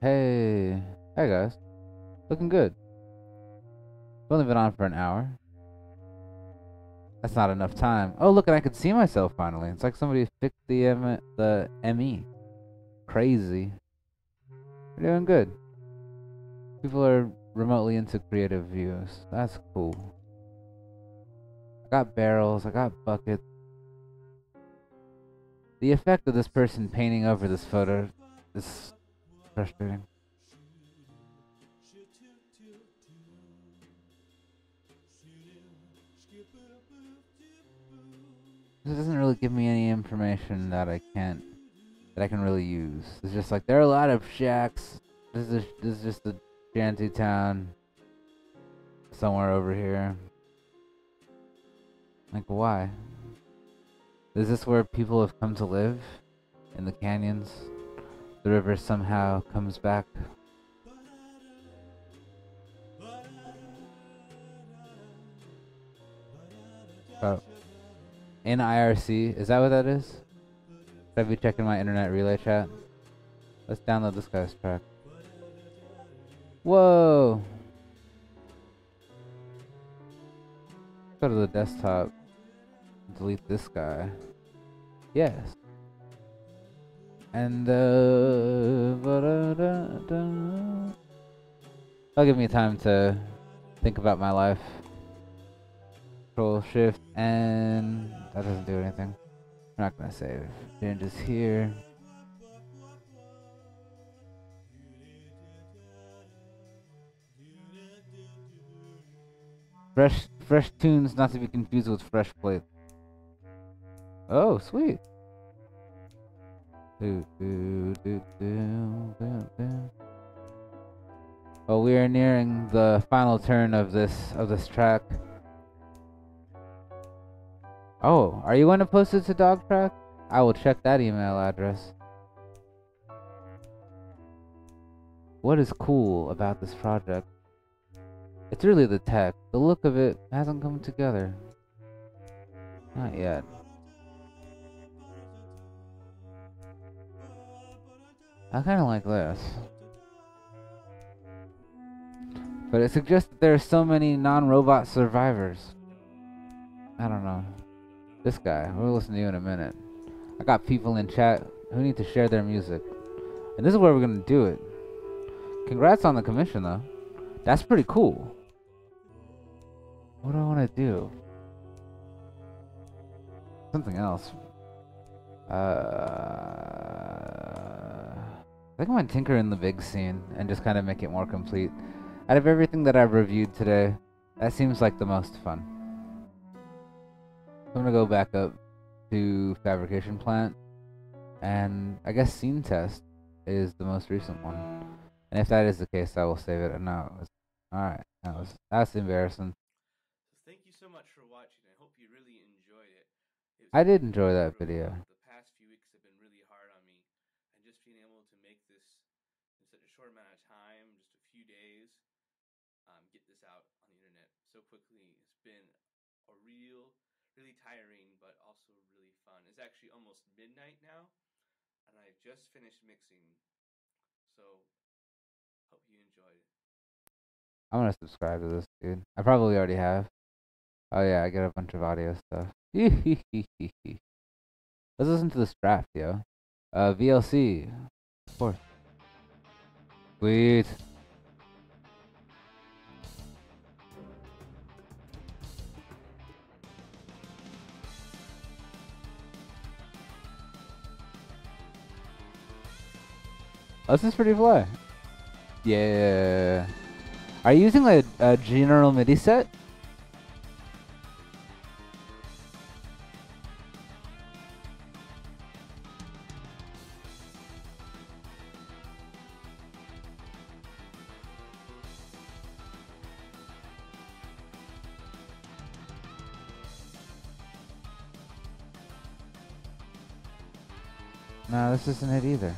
Hey. Hey, guys. Looking good. I've only been on for an hour. That's not enough time. Oh, look, and I could see myself finally. It's like somebody fixed the ME. Crazy. We're doing good. People are remotely into creative views. That's cool. I got barrels, I got buckets. The effect of this person painting over this photo is frustrating. This doesn't really give me any information that I can really use. It's just like, there are a lot of shacks. This is just a shanty town somewhere over here. Like, why? Is this where people have come to live? In the canyons? The river somehow comes back. Oh. NIRC? Is that what that is? Should I be checking my internet relay chat? Let's download this guy's track. Whoa! Let's go to the desktop. Delete this guy. Yes. And that'll give me time to think about my life. Control shift and that doesn't do anything. I'm not gonna save. Changes here. Fresh tunes, not to be confused with fresh plate. Oh, sweet. Well, we are nearing the final turn of this track. Oh, are you going to post it to DogTrack? I will check that email address. What is cool about this project? It's really the tech. The look of it hasn't come together. Not yet. I kind of like this. But it suggests that there are so many non-robot survivors. I don't know. This guy, we'll listen to you in a minute. I got people in chat who need to share their music. And this is where we're gonna do it. Congrats on the commission though. That's pretty cool. What do I wanna do? Something else. I think I'm going to tinker in the big scene and just kind of make it more complete. Out of everything that I've reviewed today, that seems like the most fun. I'm going to go back up to Fabrication Plant, and I guess Scene Test is the most recent one. And if that is the case, I will save it. And now, alright, that's embarrassing. Thank you so much for watching. I hope you really enjoyed it. I did enjoy that video. Midnight now, and I just finished mixing, so hope you enjoyed it. I'm gonna subscribe to this dude. I probably already have. Oh yeah, I get a bunch of audio stuff. Let's listen to this draft, yo. VLC, of course. Sweet. Oh, this is pretty fly. Yeah. Are you using a general MIDI set? No, this isn't it either.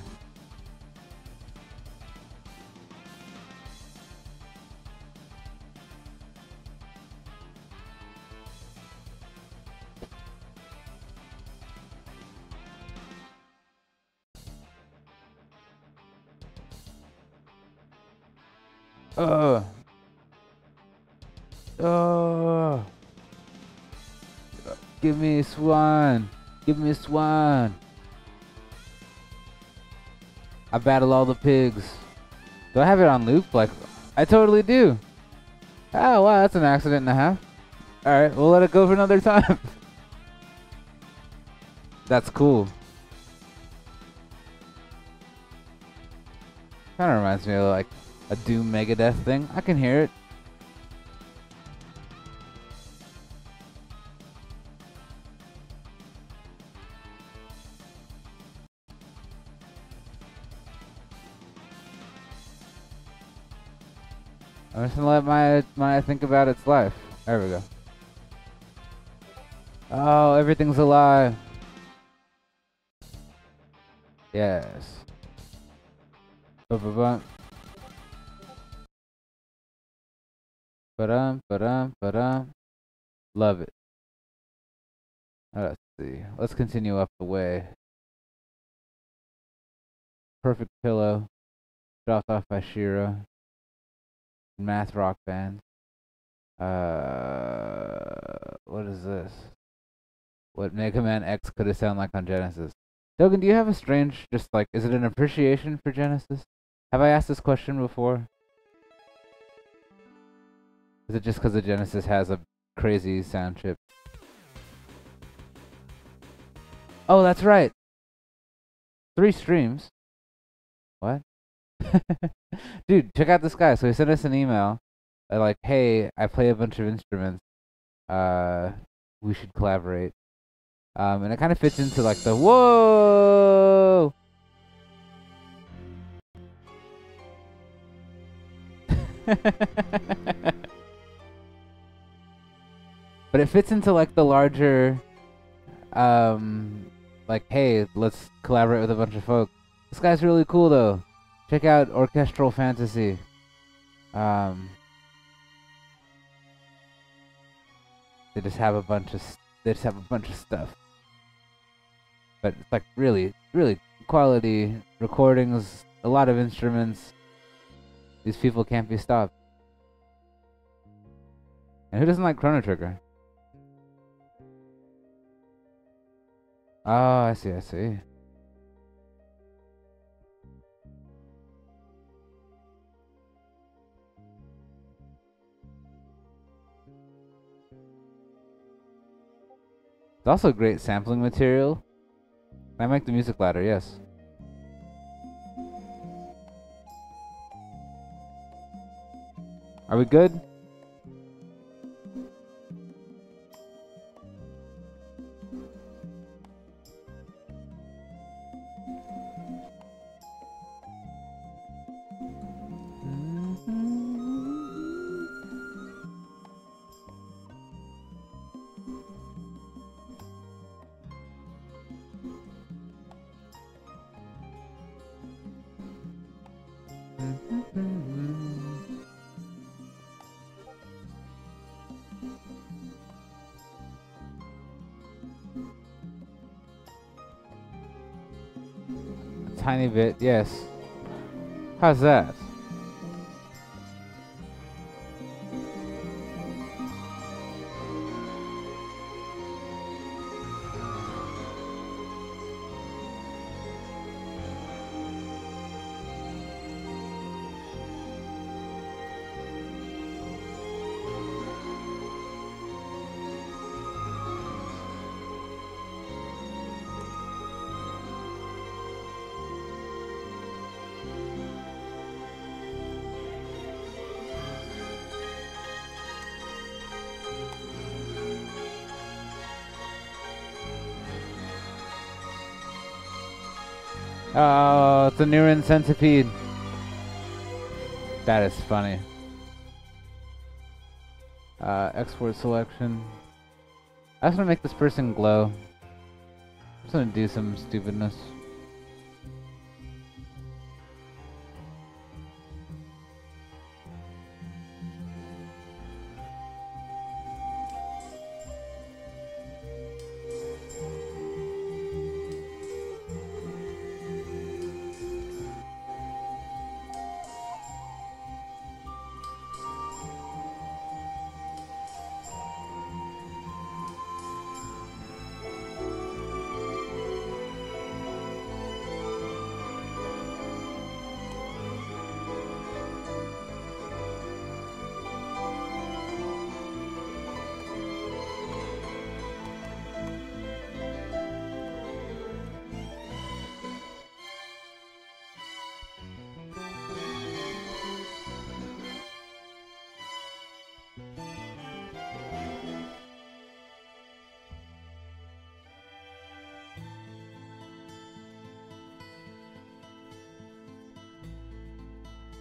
Give me a swan. Give me a swan. I battle all the pigs. Do I have it on loop? Like, I totally do. Oh, wow, that's an accident and a half. Alright, we'll let it go for another time. That's cool. Kind of reminds me of, like, a Doom Megadeth thing. I can hear it. I'm just gonna let Maya think about its life. There we go. Oh, everything's alive. Yes. Ba-ba-bum. Ba-dum, ba-dum, ba-dum. Love it. Let's see. Let's continue up the way. Perfect Pillow. Dropped off by Shira. Math Rock Band. What is this? What Mega Man X could have sounded like on Genesis? Dogen, do you have a strange, just like, is it an appreciation for Genesis? Have I asked this question before? Is it just because the Genesis has a crazy sound chip? Oh, that's right. 3 streams. What? Dude, check out this guy. So he sent us an email like, hey, I play a bunch of instruments, we should collaborate, and it kind of fits into like the whoa. But it fits into like the larger like, hey, let's collaborate with a bunch of folks. This guy's really cool though. Check out Orchestral Fantasy. They just have a bunch of stuff, but it's like really, really quality recordings. A lot of instruments. These people can't be stopped. And who doesn't like Chrono Trigger? Oh, I see, I see. It's also great sampling material. Can I make the music louder? Yes. Are we good? Tiny bit, yes. How's that? Oh, it's a NuRen centipede. That is funny. Export selection. I just want to make this person glow. I'm just going to do some stupidness.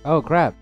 Oh, crap.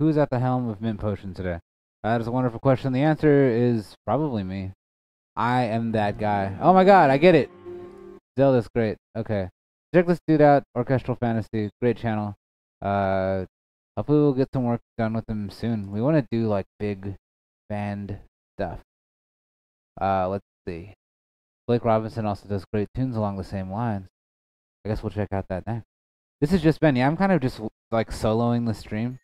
Who's at the helm of Mint Potion today? That is a wonderful question. The answer is probably me. I am that guy. Oh my god, I get it. Zelda's great. Okay. Check this dude out. Orchestral Fantasy. Great channel. Hopefully we'll get some work done with him soon. We want to do, like, big band stuff. Let's see. Blake Robinson also does great tunes along the same lines. I guess we'll check out that next. This is just Ben. Yeah, I'm kind of just, like, soloing the stream.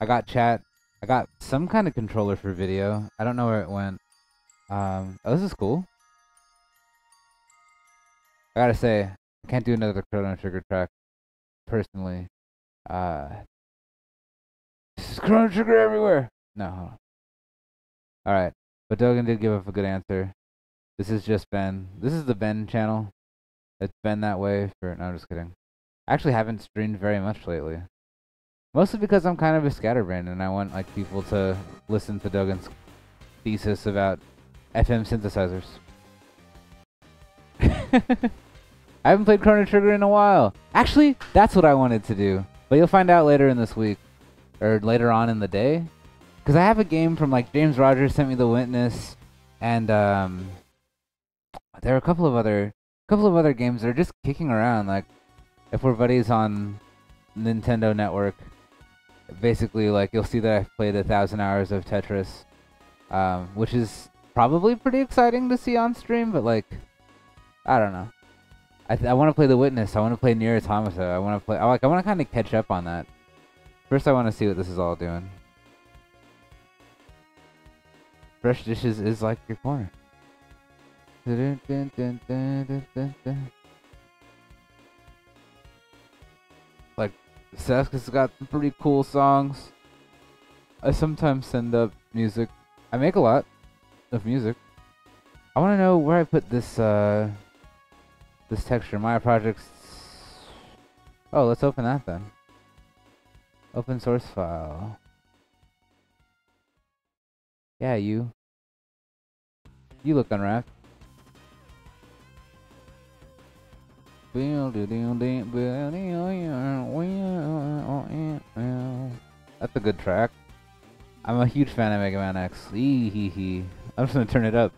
I got chat. I got some kind of controller for video. I don't know where it went. Oh, this is cool. I gotta say, I can't do another Chrono Trigger track, personally. This is Chrono Trigger everywhere! No, hold on. Alright, but Dogen did give up a good answer. This is just Ben. This is the Ben channel. It's been that way for... No, I'm just kidding. I actually haven't streamed very much lately. Mostly because I'm kind of a scatterbrain and I want, like, people to listen to Dogen's thesis about FM synthesizers. I haven't played Chrono Trigger in a while. Actually, that's what I wanted to do. But you'll find out later in this week. Or later on in the day. Because I have a game from, like, James Rogers sent me The Witness. And, there are a couple of other games that are just kicking around. Like, if we're buddies on Nintendo Network... Basically, like, you'll see that I've played 1,000 hours of Tetris, which is probably pretty exciting to see on stream, but, like, I don't know. I want to play The Witness. I want to play Nier Automata. I want to play. I want to kind of catch up on that. First, I want to see what this is all doing. Fresh dishes is like your corner. Saska's got some pretty cool songs. I sometimes send up music. I make a lot of music. I want to know where I put this this texture. Maya projects. Oh, let's open that then. Open source file. Yeah, you. You look unwrapped. That's a good track. I'm a huge fan of Mega Man X. I'm just gonna turn it up.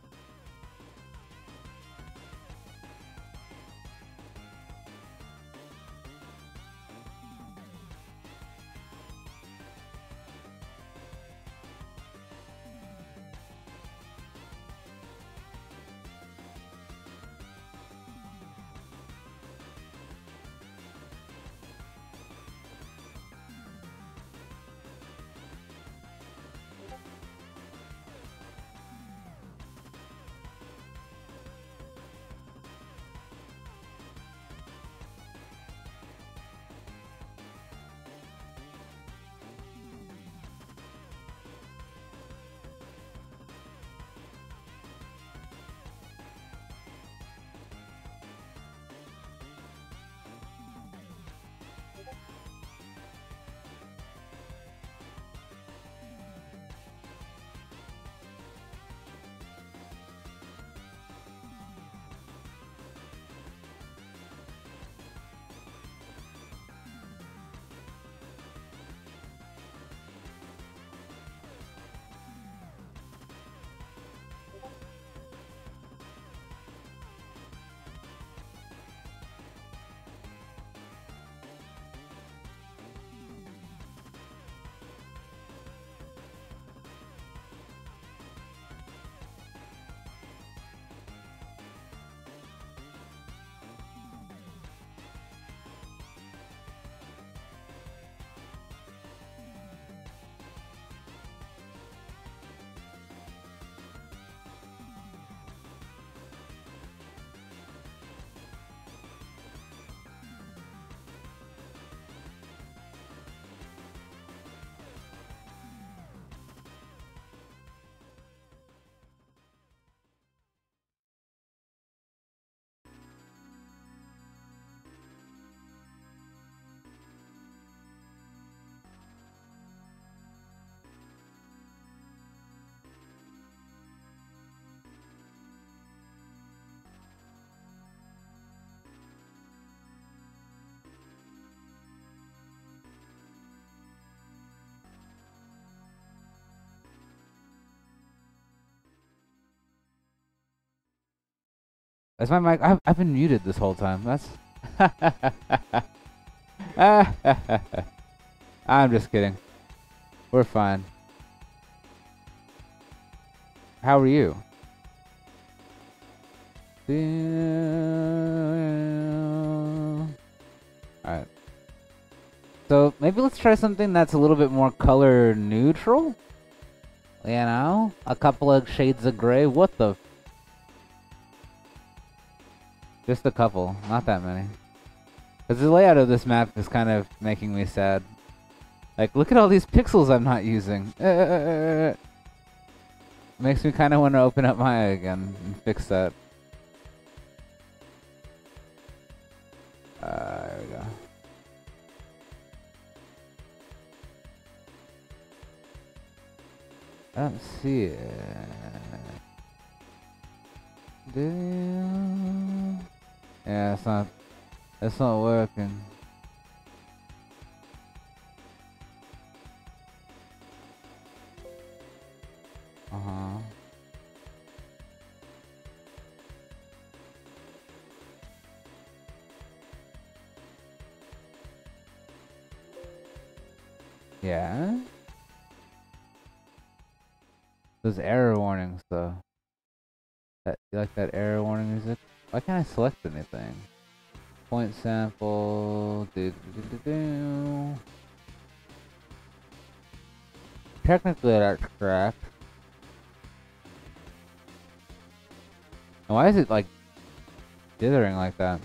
That's my mic. I've been muted this whole time. That's. I'm just kidding. We're fine. How are you? Alright. So maybe let's try something that's a little bit more color neutral. You know? A couple of shades of gray. What the? Just a couple. Not that many. Because the layout of this map is kind of making me sad. Like, look at all these pixels I'm not using. Makes me kind of want to open up Maya again and fix that. There we go. I don't see it. Yeah, it's not working. Yeah. Those error warnings though. That, you like that error warning music? Why can't I select anything? Point sample. Technically that's correct. And why is it like dithering like that?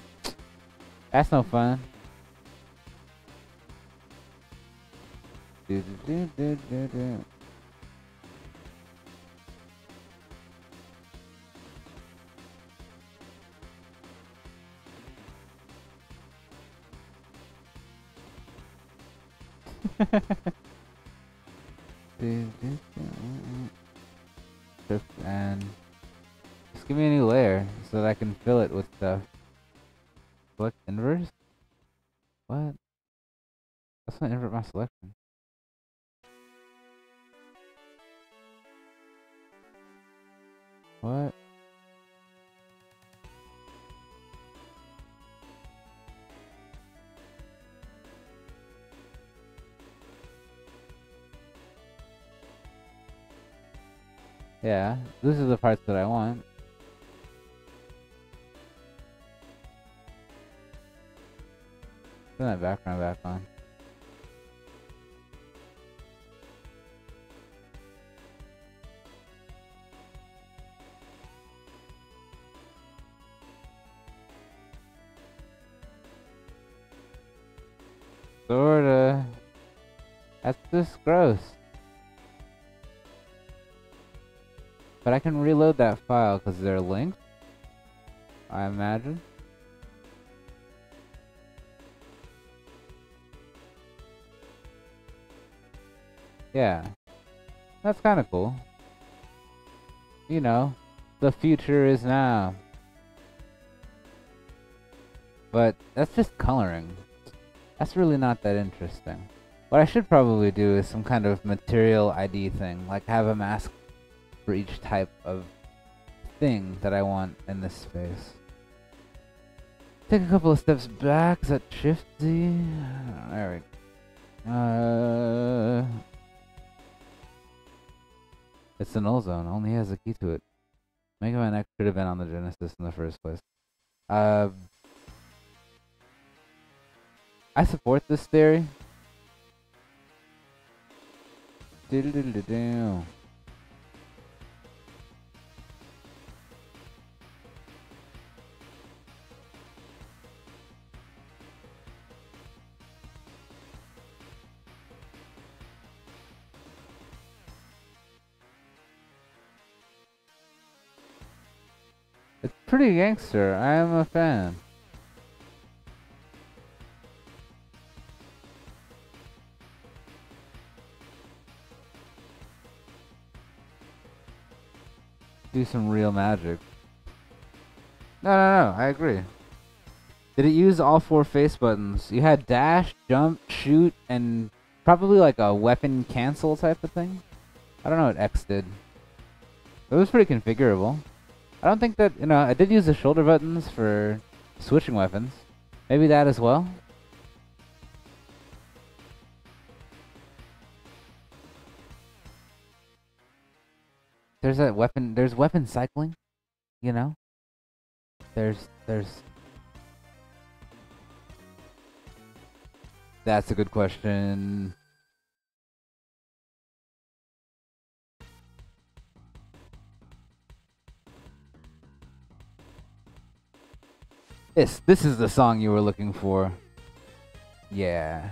That's no fun. And just give me a new layer so that I can fill it with stuff. Select inverse? What? That's not invert my selection. What? Yeah, these are the parts that I want. Turn that background back on. Sorta. That's just gross. But I can reload that file because they're linked, I imagine. Yeah. That's kind of cool. You know, the future is now. But that's just coloring. That's really not that interesting. What I should probably do is some kind of material ID thing, like have a mask for each type of thing that I want in this space. Take a couple of steps back. Is that Shift Z? Alright. It's a null zone. Only has a key to it. Mega Man X should have been on the Genesis in the first place. I support this theory. It's pretty gangster. I am a fan. Do some real magic. No, I agree. Did it use all four face buttons? You had dash, jump, shoot, and probably like a weapon cancel type of thing? I don't know what X did. It was pretty configurable. I don't think that, you know, I did use the shoulder buttons for switching weapons. Maybe that as well. There's that weapon, there's weapon cycling, you know? There's... That's a good question. This is the song you were looking for. Yeah.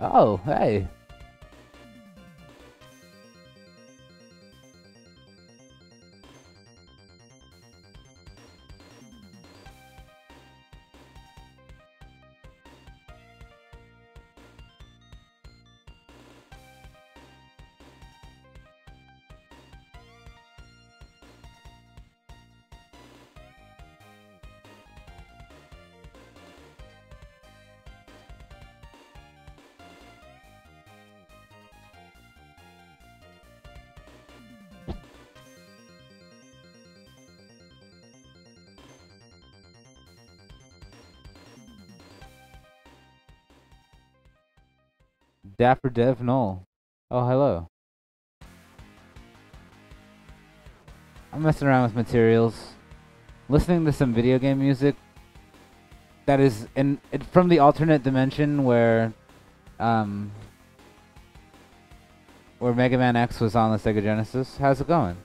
Oh, hey. Dapper Dev Null. Oh, hello. I'm messing around with materials. Listening to some video game music that is in, from the alternate dimension where Mega Man X was on the Sega Genesis. How's it going?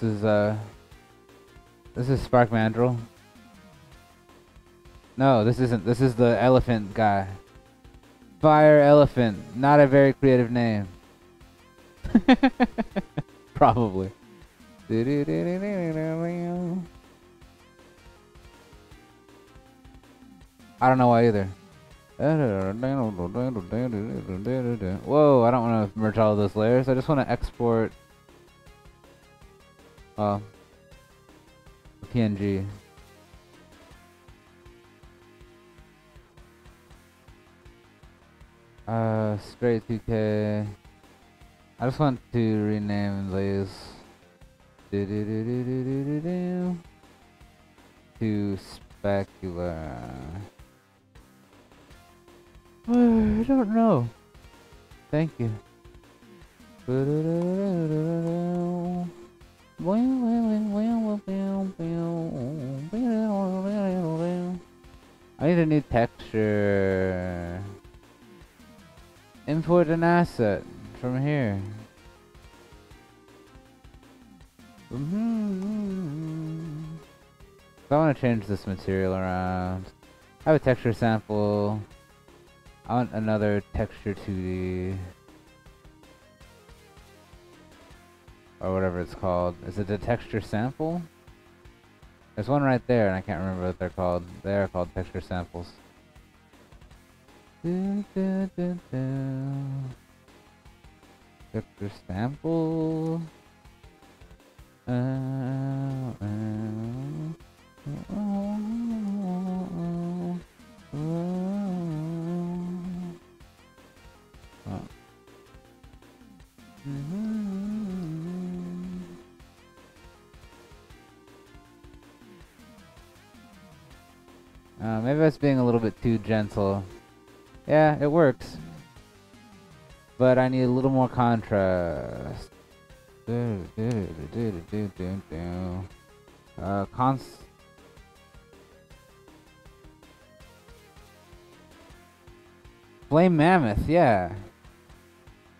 This is Spark Mandrill. No, this isn't. This is the elephant guy. Fire Elephant. Not a very creative name. Probably. I don't know why either. Whoa, I don't want to merge all those layers. I just want to export... well... PNG. Straight 2K. I just want to rename these to specular. I don't know. Thank you. I need a new texture. Import an asset from here. So I want to change this material around. I have a texture sample. I want another texture 2D. Or whatever it's called. Is it a texture sample? There's one right there and I can't remember what they're called. They are called texture samples. Texture sample. Maybe I was being a little bit too gentle. Yeah, it works. But I need a little more contrast. Flame Mammoth, yeah.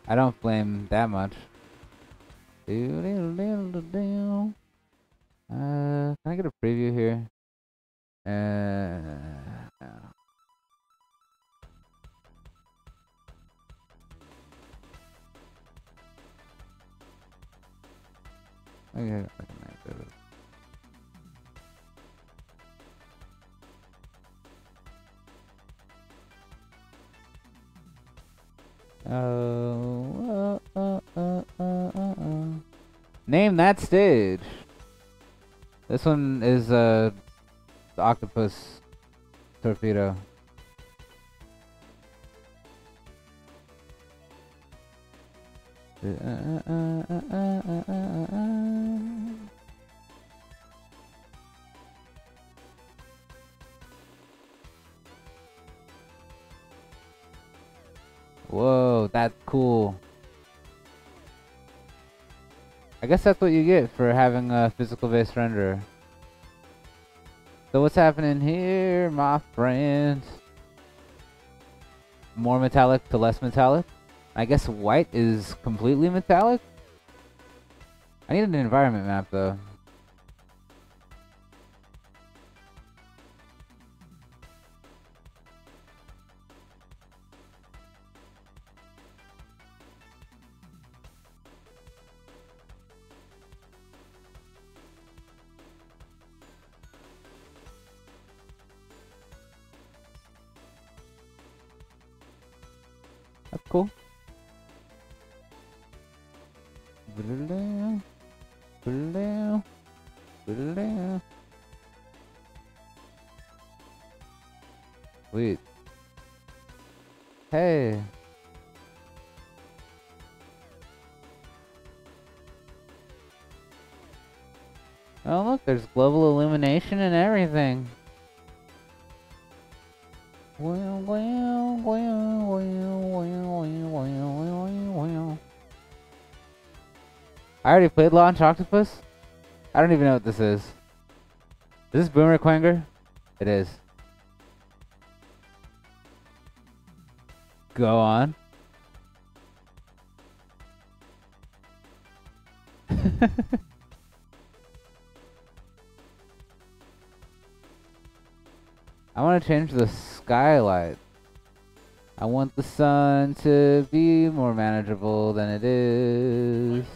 I don't blame that much. Can I get a preview here? No. Okay, I can add that up. Name that stage. This one is the octopus torpedo. Whoa, that's cool. I guess that's what you get for having a physical based renderer. So what's happening here, my friends? More metallic to less metallic? I guess white is completely metallic? I need an environment map though. Cool. Wait. Hey. Oh look, there's global illumination and everything. I already played Launch Octopus? I don't even know what this is. Is this Boomer Quanger? It is. Go on. I want to change the skylight. I want the sun to be more manageable than it is.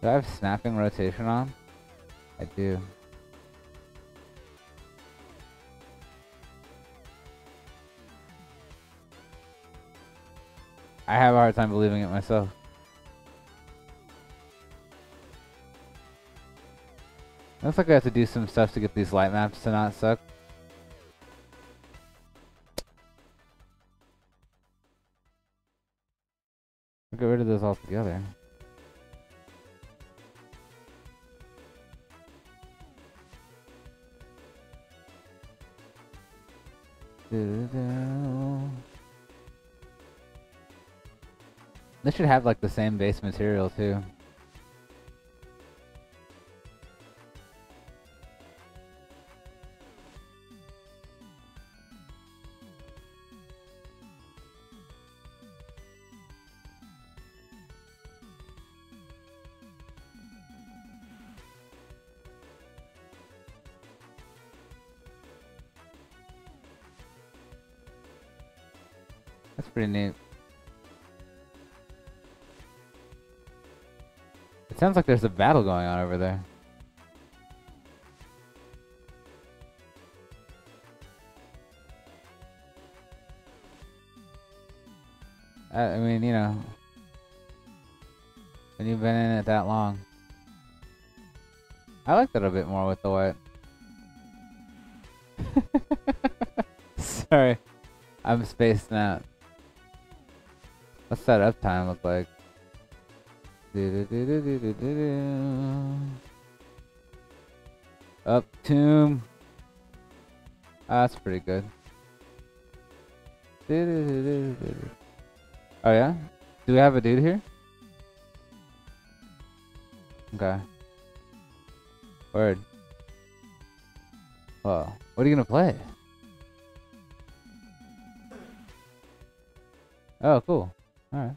Do I have snapping rotation on? I do. I have a hard time believing it myself. Looks like I have to do some stuff to get these light maps to not suck. I'll get rid of those altogether. This should have like the same base material too. That's pretty neat. It sounds like there's a battle going on over there. I mean, you know, when you've been in it that long. I like that a bit more with the white. Sorry, I'm spaced out. What's that uptime look like? Up tomb. Ah, that's pretty good. Oh yeah? Do we have a dude here? Okay. Word. Whoa. What are you gonna play? Oh, cool. Alright.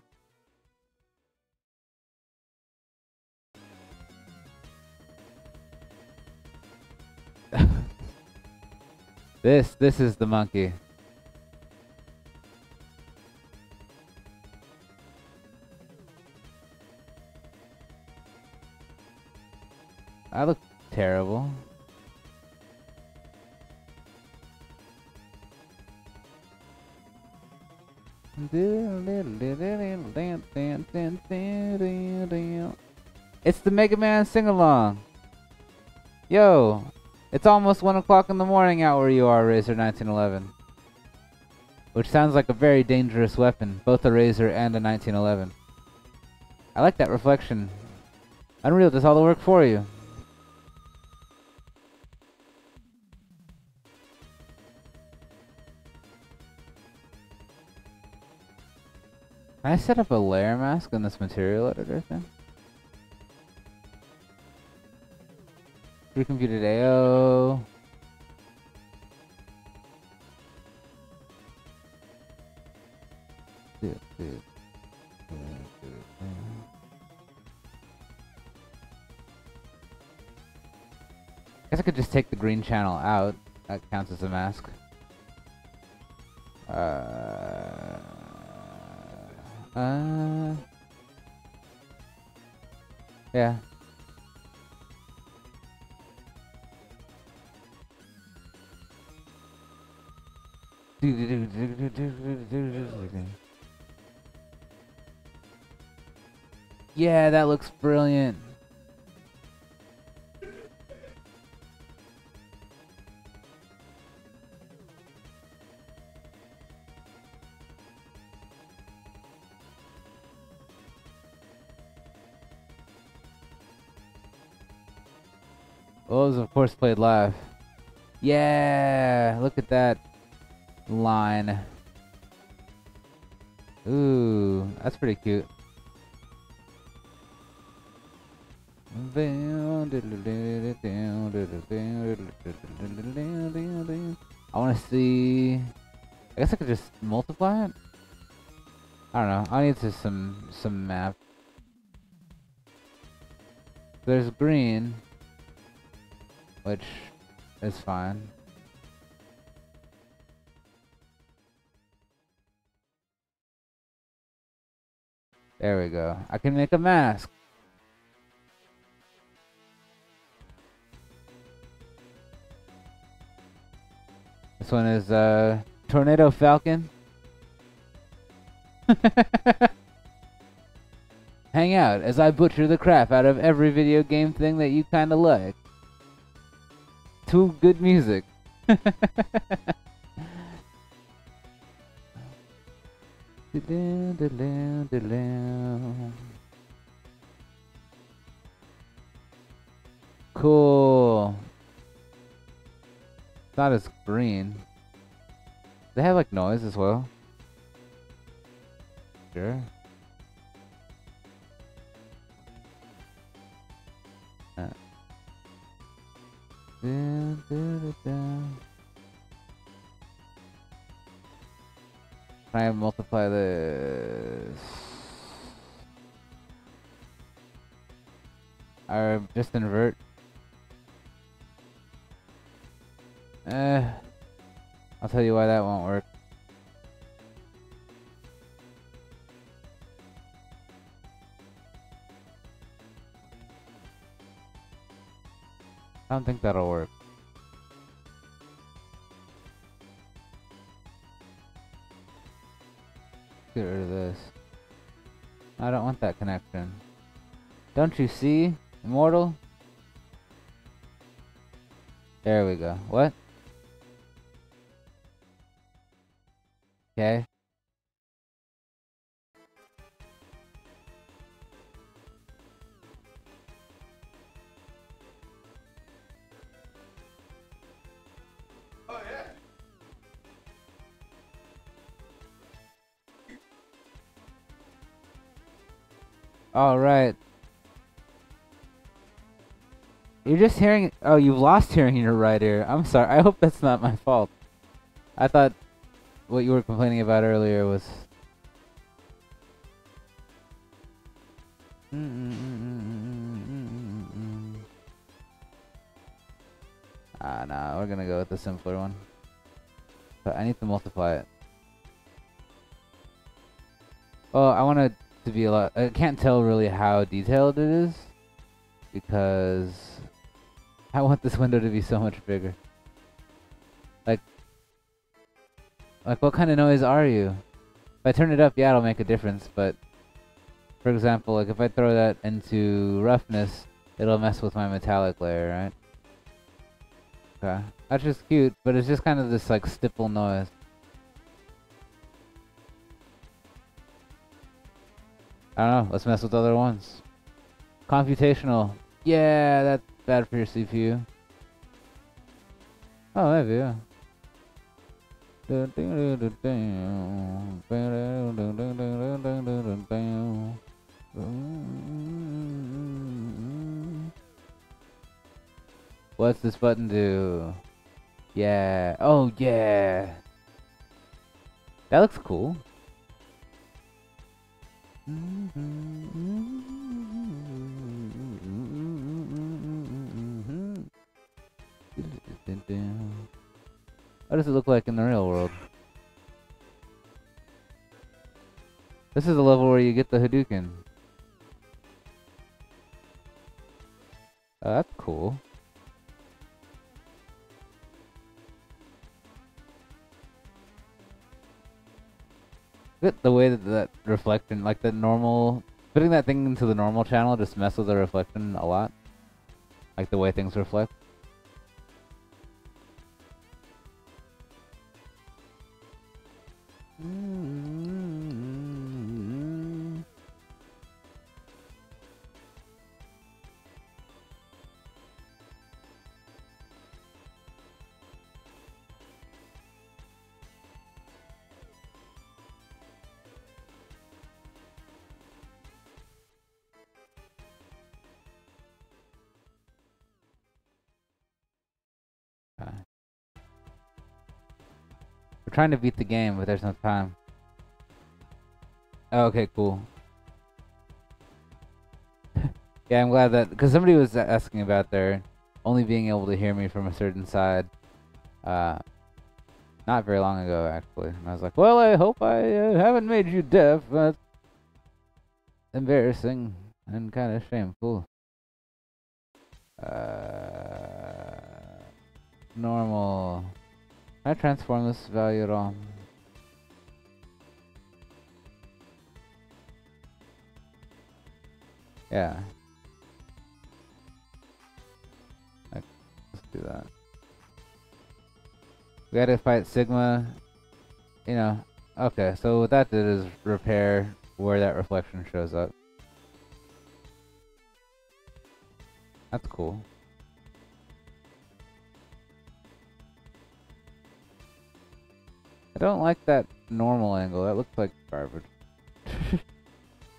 This is the monkey. I look terrible. It's the Mega Man sing-along. Yo. It's almost 1 o'clock in the morning out where you are, Razer 1911. Which sounds like a very dangerous weapon, both a Razer and a 1911. I like that reflection. Unreal does all the work for you. Can I set up a layer mask on this material editor thing? Recomputed AO. Guess I could just take the green channel out. That counts as a mask. Yeah. Yeah, that looks brilliant. Well, it was of course played live. Yeah, look at that line. Ooh, that's pretty cute. I want to see. I guess I could just multiply it. I don't know. I need to some map. There's green, which is fine. There we go. I can make a mask. This one is Tornado Falcon. Hang out as I butcher the crap out of every video game thing that you kinda like. To good music. Cool. It's not as green. They have like noise as well. Sure. Can I multiply this? Or just invert? I'll tell you why that won't work. I don't think that'll work. Get rid of this. I don't want that connection. Don't you see, Immortal? There we go. What? Okay. All right. You're just hearing. Oh, you lost hearing in your right ear. I'm sorry. I hope that's not my fault. I thought what you were complaining about earlier was. Ah, nah. We're gonna go with the simpler one. But I need to multiply it. Oh, I want to. To be a lot, I can't tell really how detailed it is because I want this window to be so much bigger. Like what kind of noise are you? If I turn it up, yeah, it'll make a difference. But for example, like if I throw that into roughness, it'll mess with my metallic layer, right? Okay, that's just cute, but it's just kind of this like stipple noise. I don't know, let's mess with other ones. Computational. Yeah, that's bad for your CPU. Oh, maybe, yeah. What's this button do? Yeah. Oh, yeah. That looks cool. What does it look like in the real world? This is a level where you get the Hadouken. Oh, that's cool. Look at the way that reflection, like the normal, putting that thing into the normal channel just messes with the reflection a lot. Like the way things reflect. We're trying to beat the game, but there's no time. Oh, okay, cool. Yeah, I'm glad that, because somebody was asking about their only being able to hear me from a certain side. Not very long ago, actually. And I was like, well, I hope I haven't made you deaf. That's embarrassing and kind of shameful. Normal. Can I transform this value at all? Yeah. Okay, let's do that. We had to fight Sigma, you know. Okay, so what that did is repair where that reflection shows up. That's cool. I don't like that normal angle. That looks like garbage.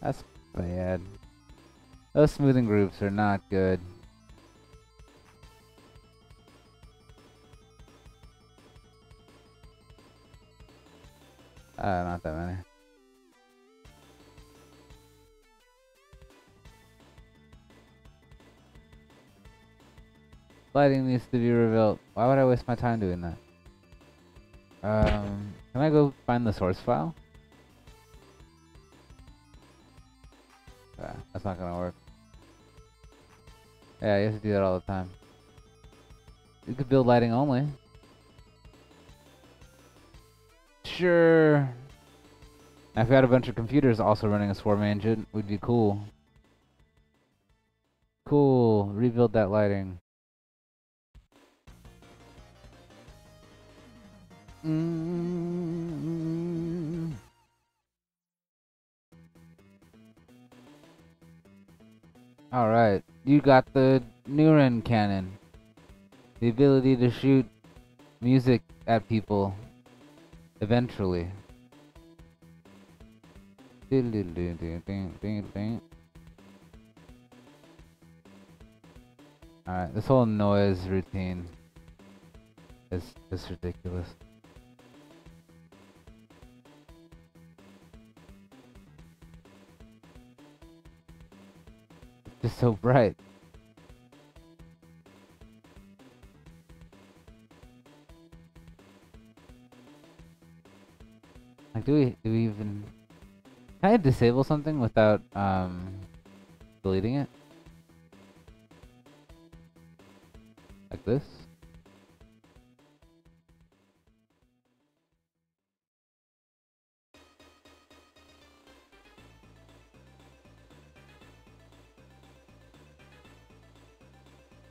That's bad. Those smoothing groups are not good. Not that many. Lighting needs to be rebuilt. Why would I waste my time doing that? Can I go find the source file? That's not gonna work. Yeah, you have to do that all the time. You could build lighting only. Sure. Now, if we had a bunch of computers also running a swarm engine, we'd be cool. Cool. Rebuild that lighting. Mm-hmm. All right. You got the NuRen cannon. The ability to shoot music at people. Eventually. Alright, this whole noise routine is just ridiculous. It's just so bright. Do we even... Can I disable something without, deleting it? Like this?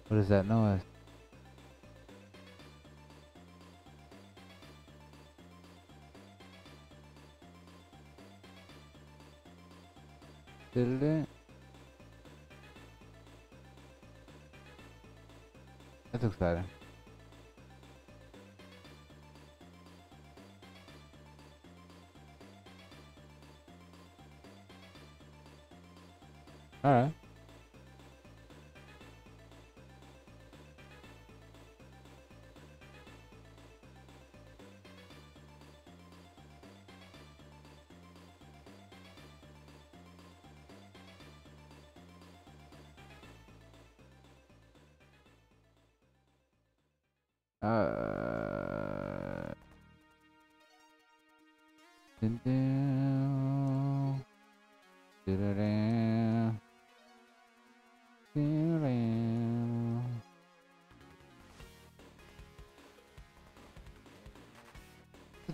What is that noise? Did it? That's exciting. All right.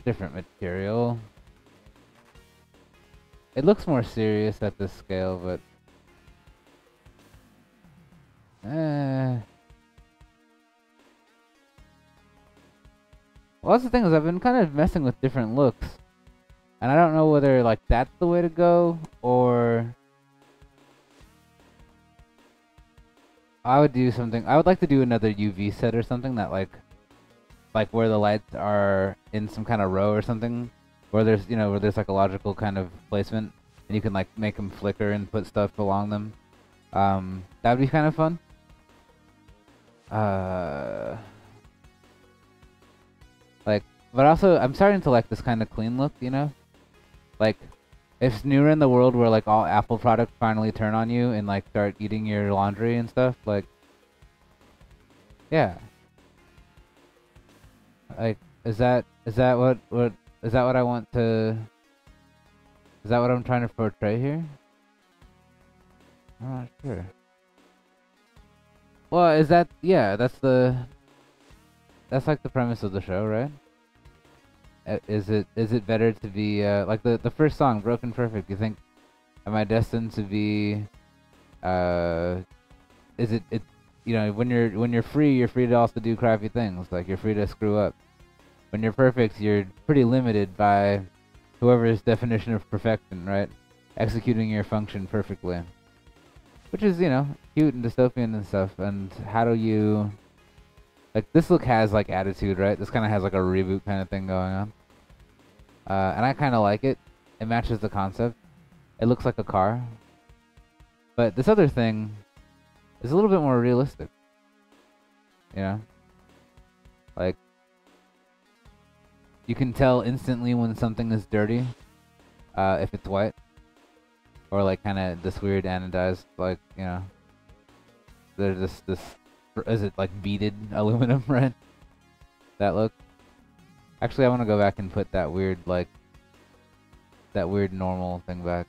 Different material. It looks more serious at this scale, but well, that's the thing is I've been kind of messing with different looks, and I don't know whether like that's the way to go, or I would do something. I would like to do another UV set or something that like where the lights are in some kind of row or something, where there's, you know, where there's like a logical kind of placement, and you can like make them flicker and put stuff along them. That would be kind of fun. Like But also, I'm starting to like this kind of clean look, you know? Like, it's newer in the world where, like, all Apple products finally turn on you and, like, start eating your laundry and stuff, like... Yeah. Like, is that what I want to... Is that what I'm trying to portray here? I'm not sure. Well, is that... Yeah, that's the... That's, like, the premise of the show, right? Is it better to be, like, the first song, Broken Perfect, you think, am I destined to be, you know, when you're free, you're free to also do crappy things, like, you're free to screw up. When you're perfect, you're pretty limited by whoever's definition of perfection, right? Executing your function perfectly. Which is, you know, cute and dystopian and stuff, and how do you... Like, this look has, like, attitude, right? This kind of has, like, a reboot kind of thing going on. And I kind of like it. It matches the concept. It looks like a car. But this other thing is a little bit more realistic. You know? Like, you can tell instantly when something is dirty, if it's white. Or, like, kind of this weird anodized, like, you know, there's this is it like beaded aluminum, right? That look. Actually, I want to go back and put that weird, like, that weird normal thing back.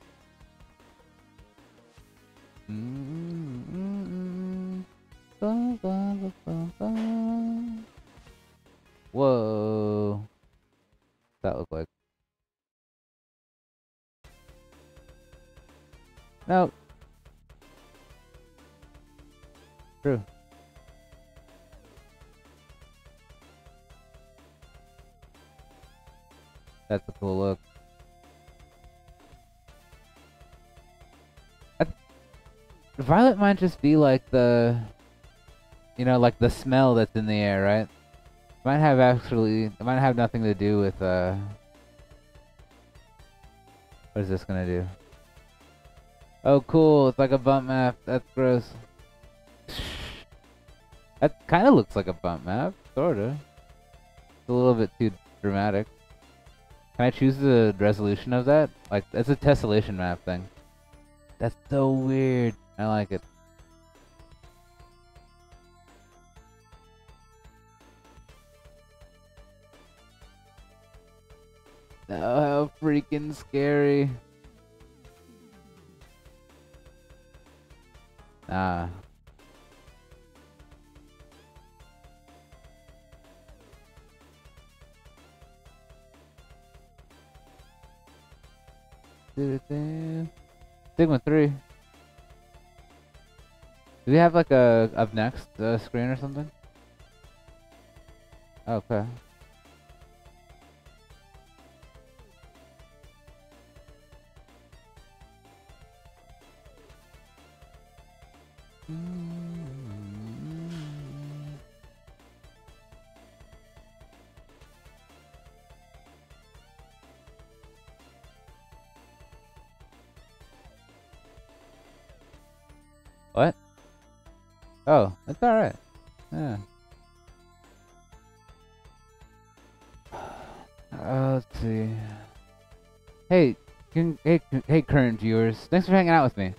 Whoa. What's that look like? Nope. True. That's a cool look. Violet might just be like the... You know, like the smell that's in the air, right? It might have nothing to do with, What is this gonna do? Oh, cool, it's like a bump map. That's gross. That kinda looks like a bump map. Sorta. It's a little bit too dramatic. Can I choose the resolution of that? Like, that's a tessellation map thing. That's so weird. I like it. Oh, how freaking scary. Ah. Sigma 3. Do we have like a up next screen or something? Okay. What? Oh, that's alright. Yeah. Let's see. Hey, current viewers. Thanks for hanging out with me.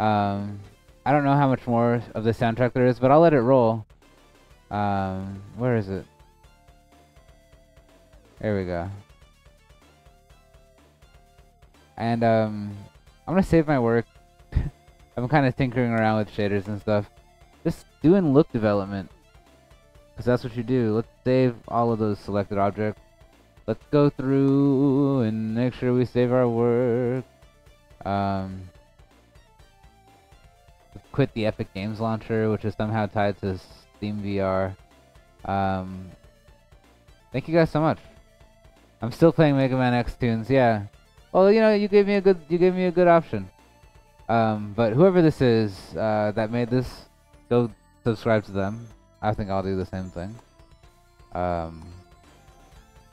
I don't know how much more of the soundtrack there is, but I'll let it roll. Where is it? There we go. And, I'm gonna save my work. I'm kind of tinkering around with shaders and stuff. Just doing look development. Because that's what you do. Let's save all of those selected objects. Let's go through and make sure we save our work. Quit the Epic Games Launcher, which is somehow tied to Steam VR. Thank you guys so much. I'm still playing Mega Man X tunes, yeah. Well, you know, you gave me a good option. But whoever this is, that made this, go subscribe to them. I think I'll do the same thing. I'm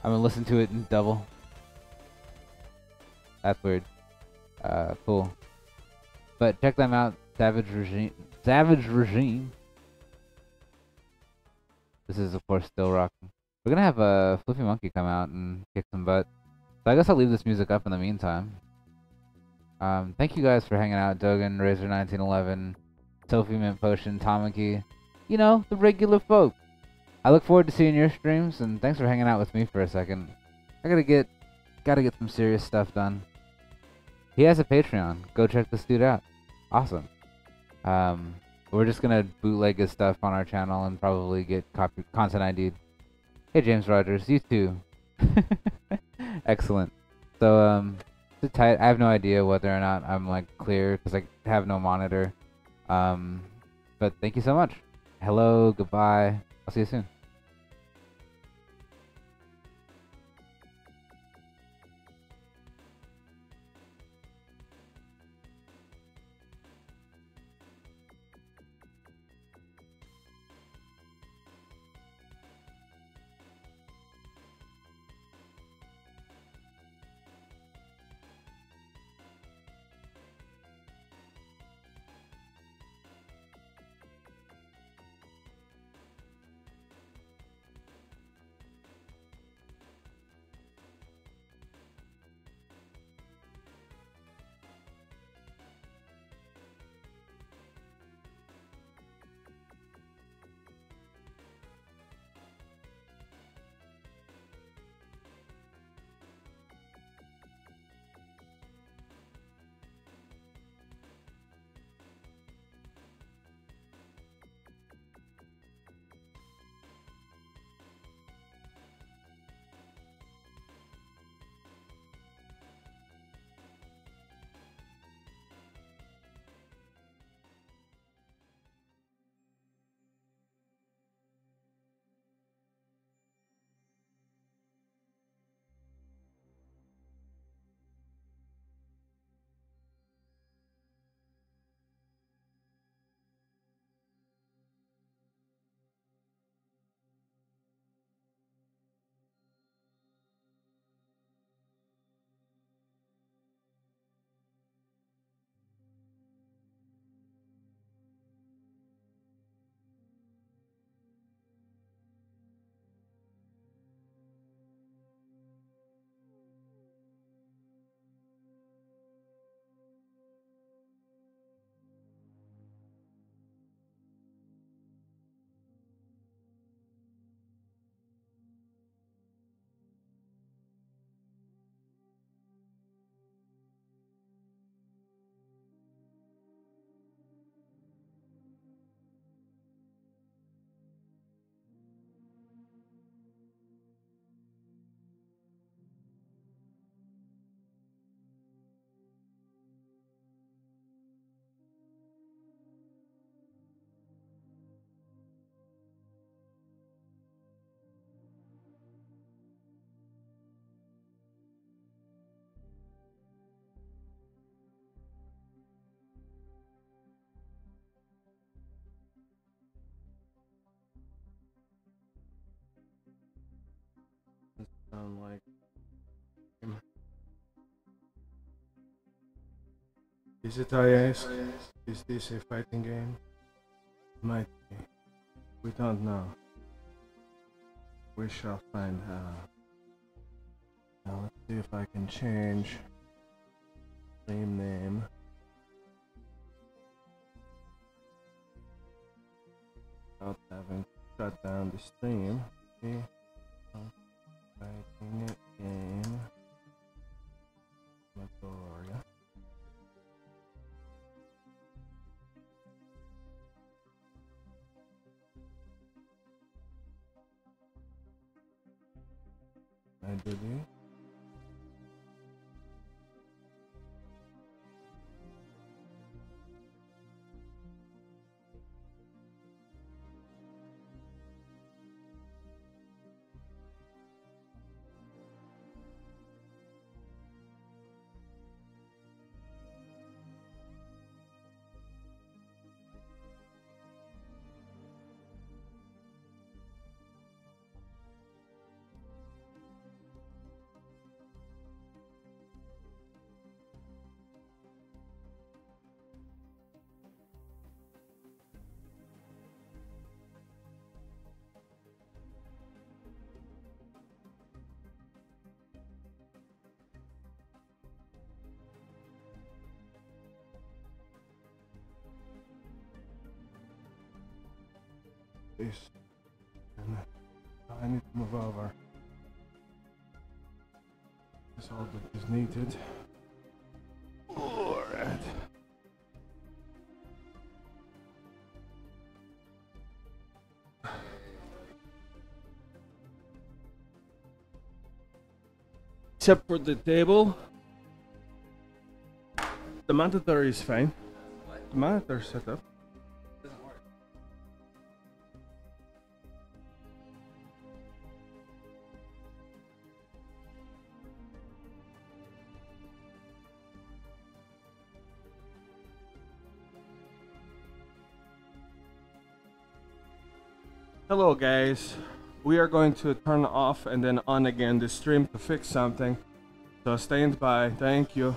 gonna listen to it in double. That's weird. Cool. But check them out, Savage Regime. This is, of course, still rocking. We're gonna have a Flippy Monkey come out and kick some butt. So I guess I'll leave this music up in the meantime. Thank you guys for hanging out. Dogen, Razer1911, Sophie Mint Potion, Tamaki. You know, the regular folk. I look forward to seeing your streams, and thanks for hanging out with me for a second. I gotta get some serious stuff done. He has a Patreon. Go check this dude out. Awesome. We're just gonna bootleg his stuff on our channel and probably get content ID'd. Hey, James Rogers, you too. Excellent. So, sit tight. I have no idea whether or not I'm, like, clear, because I have no monitor. But thank you so much. Hello, goodbye. I'll see you soon. Like, is it IS? Is this a fighting game? Might be. We don't know. We shall find out. Now let's see if I can change game name. Without having shut down the stream. Okay. Fighting game. Metal. I did it. this. I need to move over. That's all that is needed. Alright. Except for the table. The monitor is fine. What? The monitor setup. Hello guys, we are going to turn off and then on again the stream to fix something, so stand by, thank you.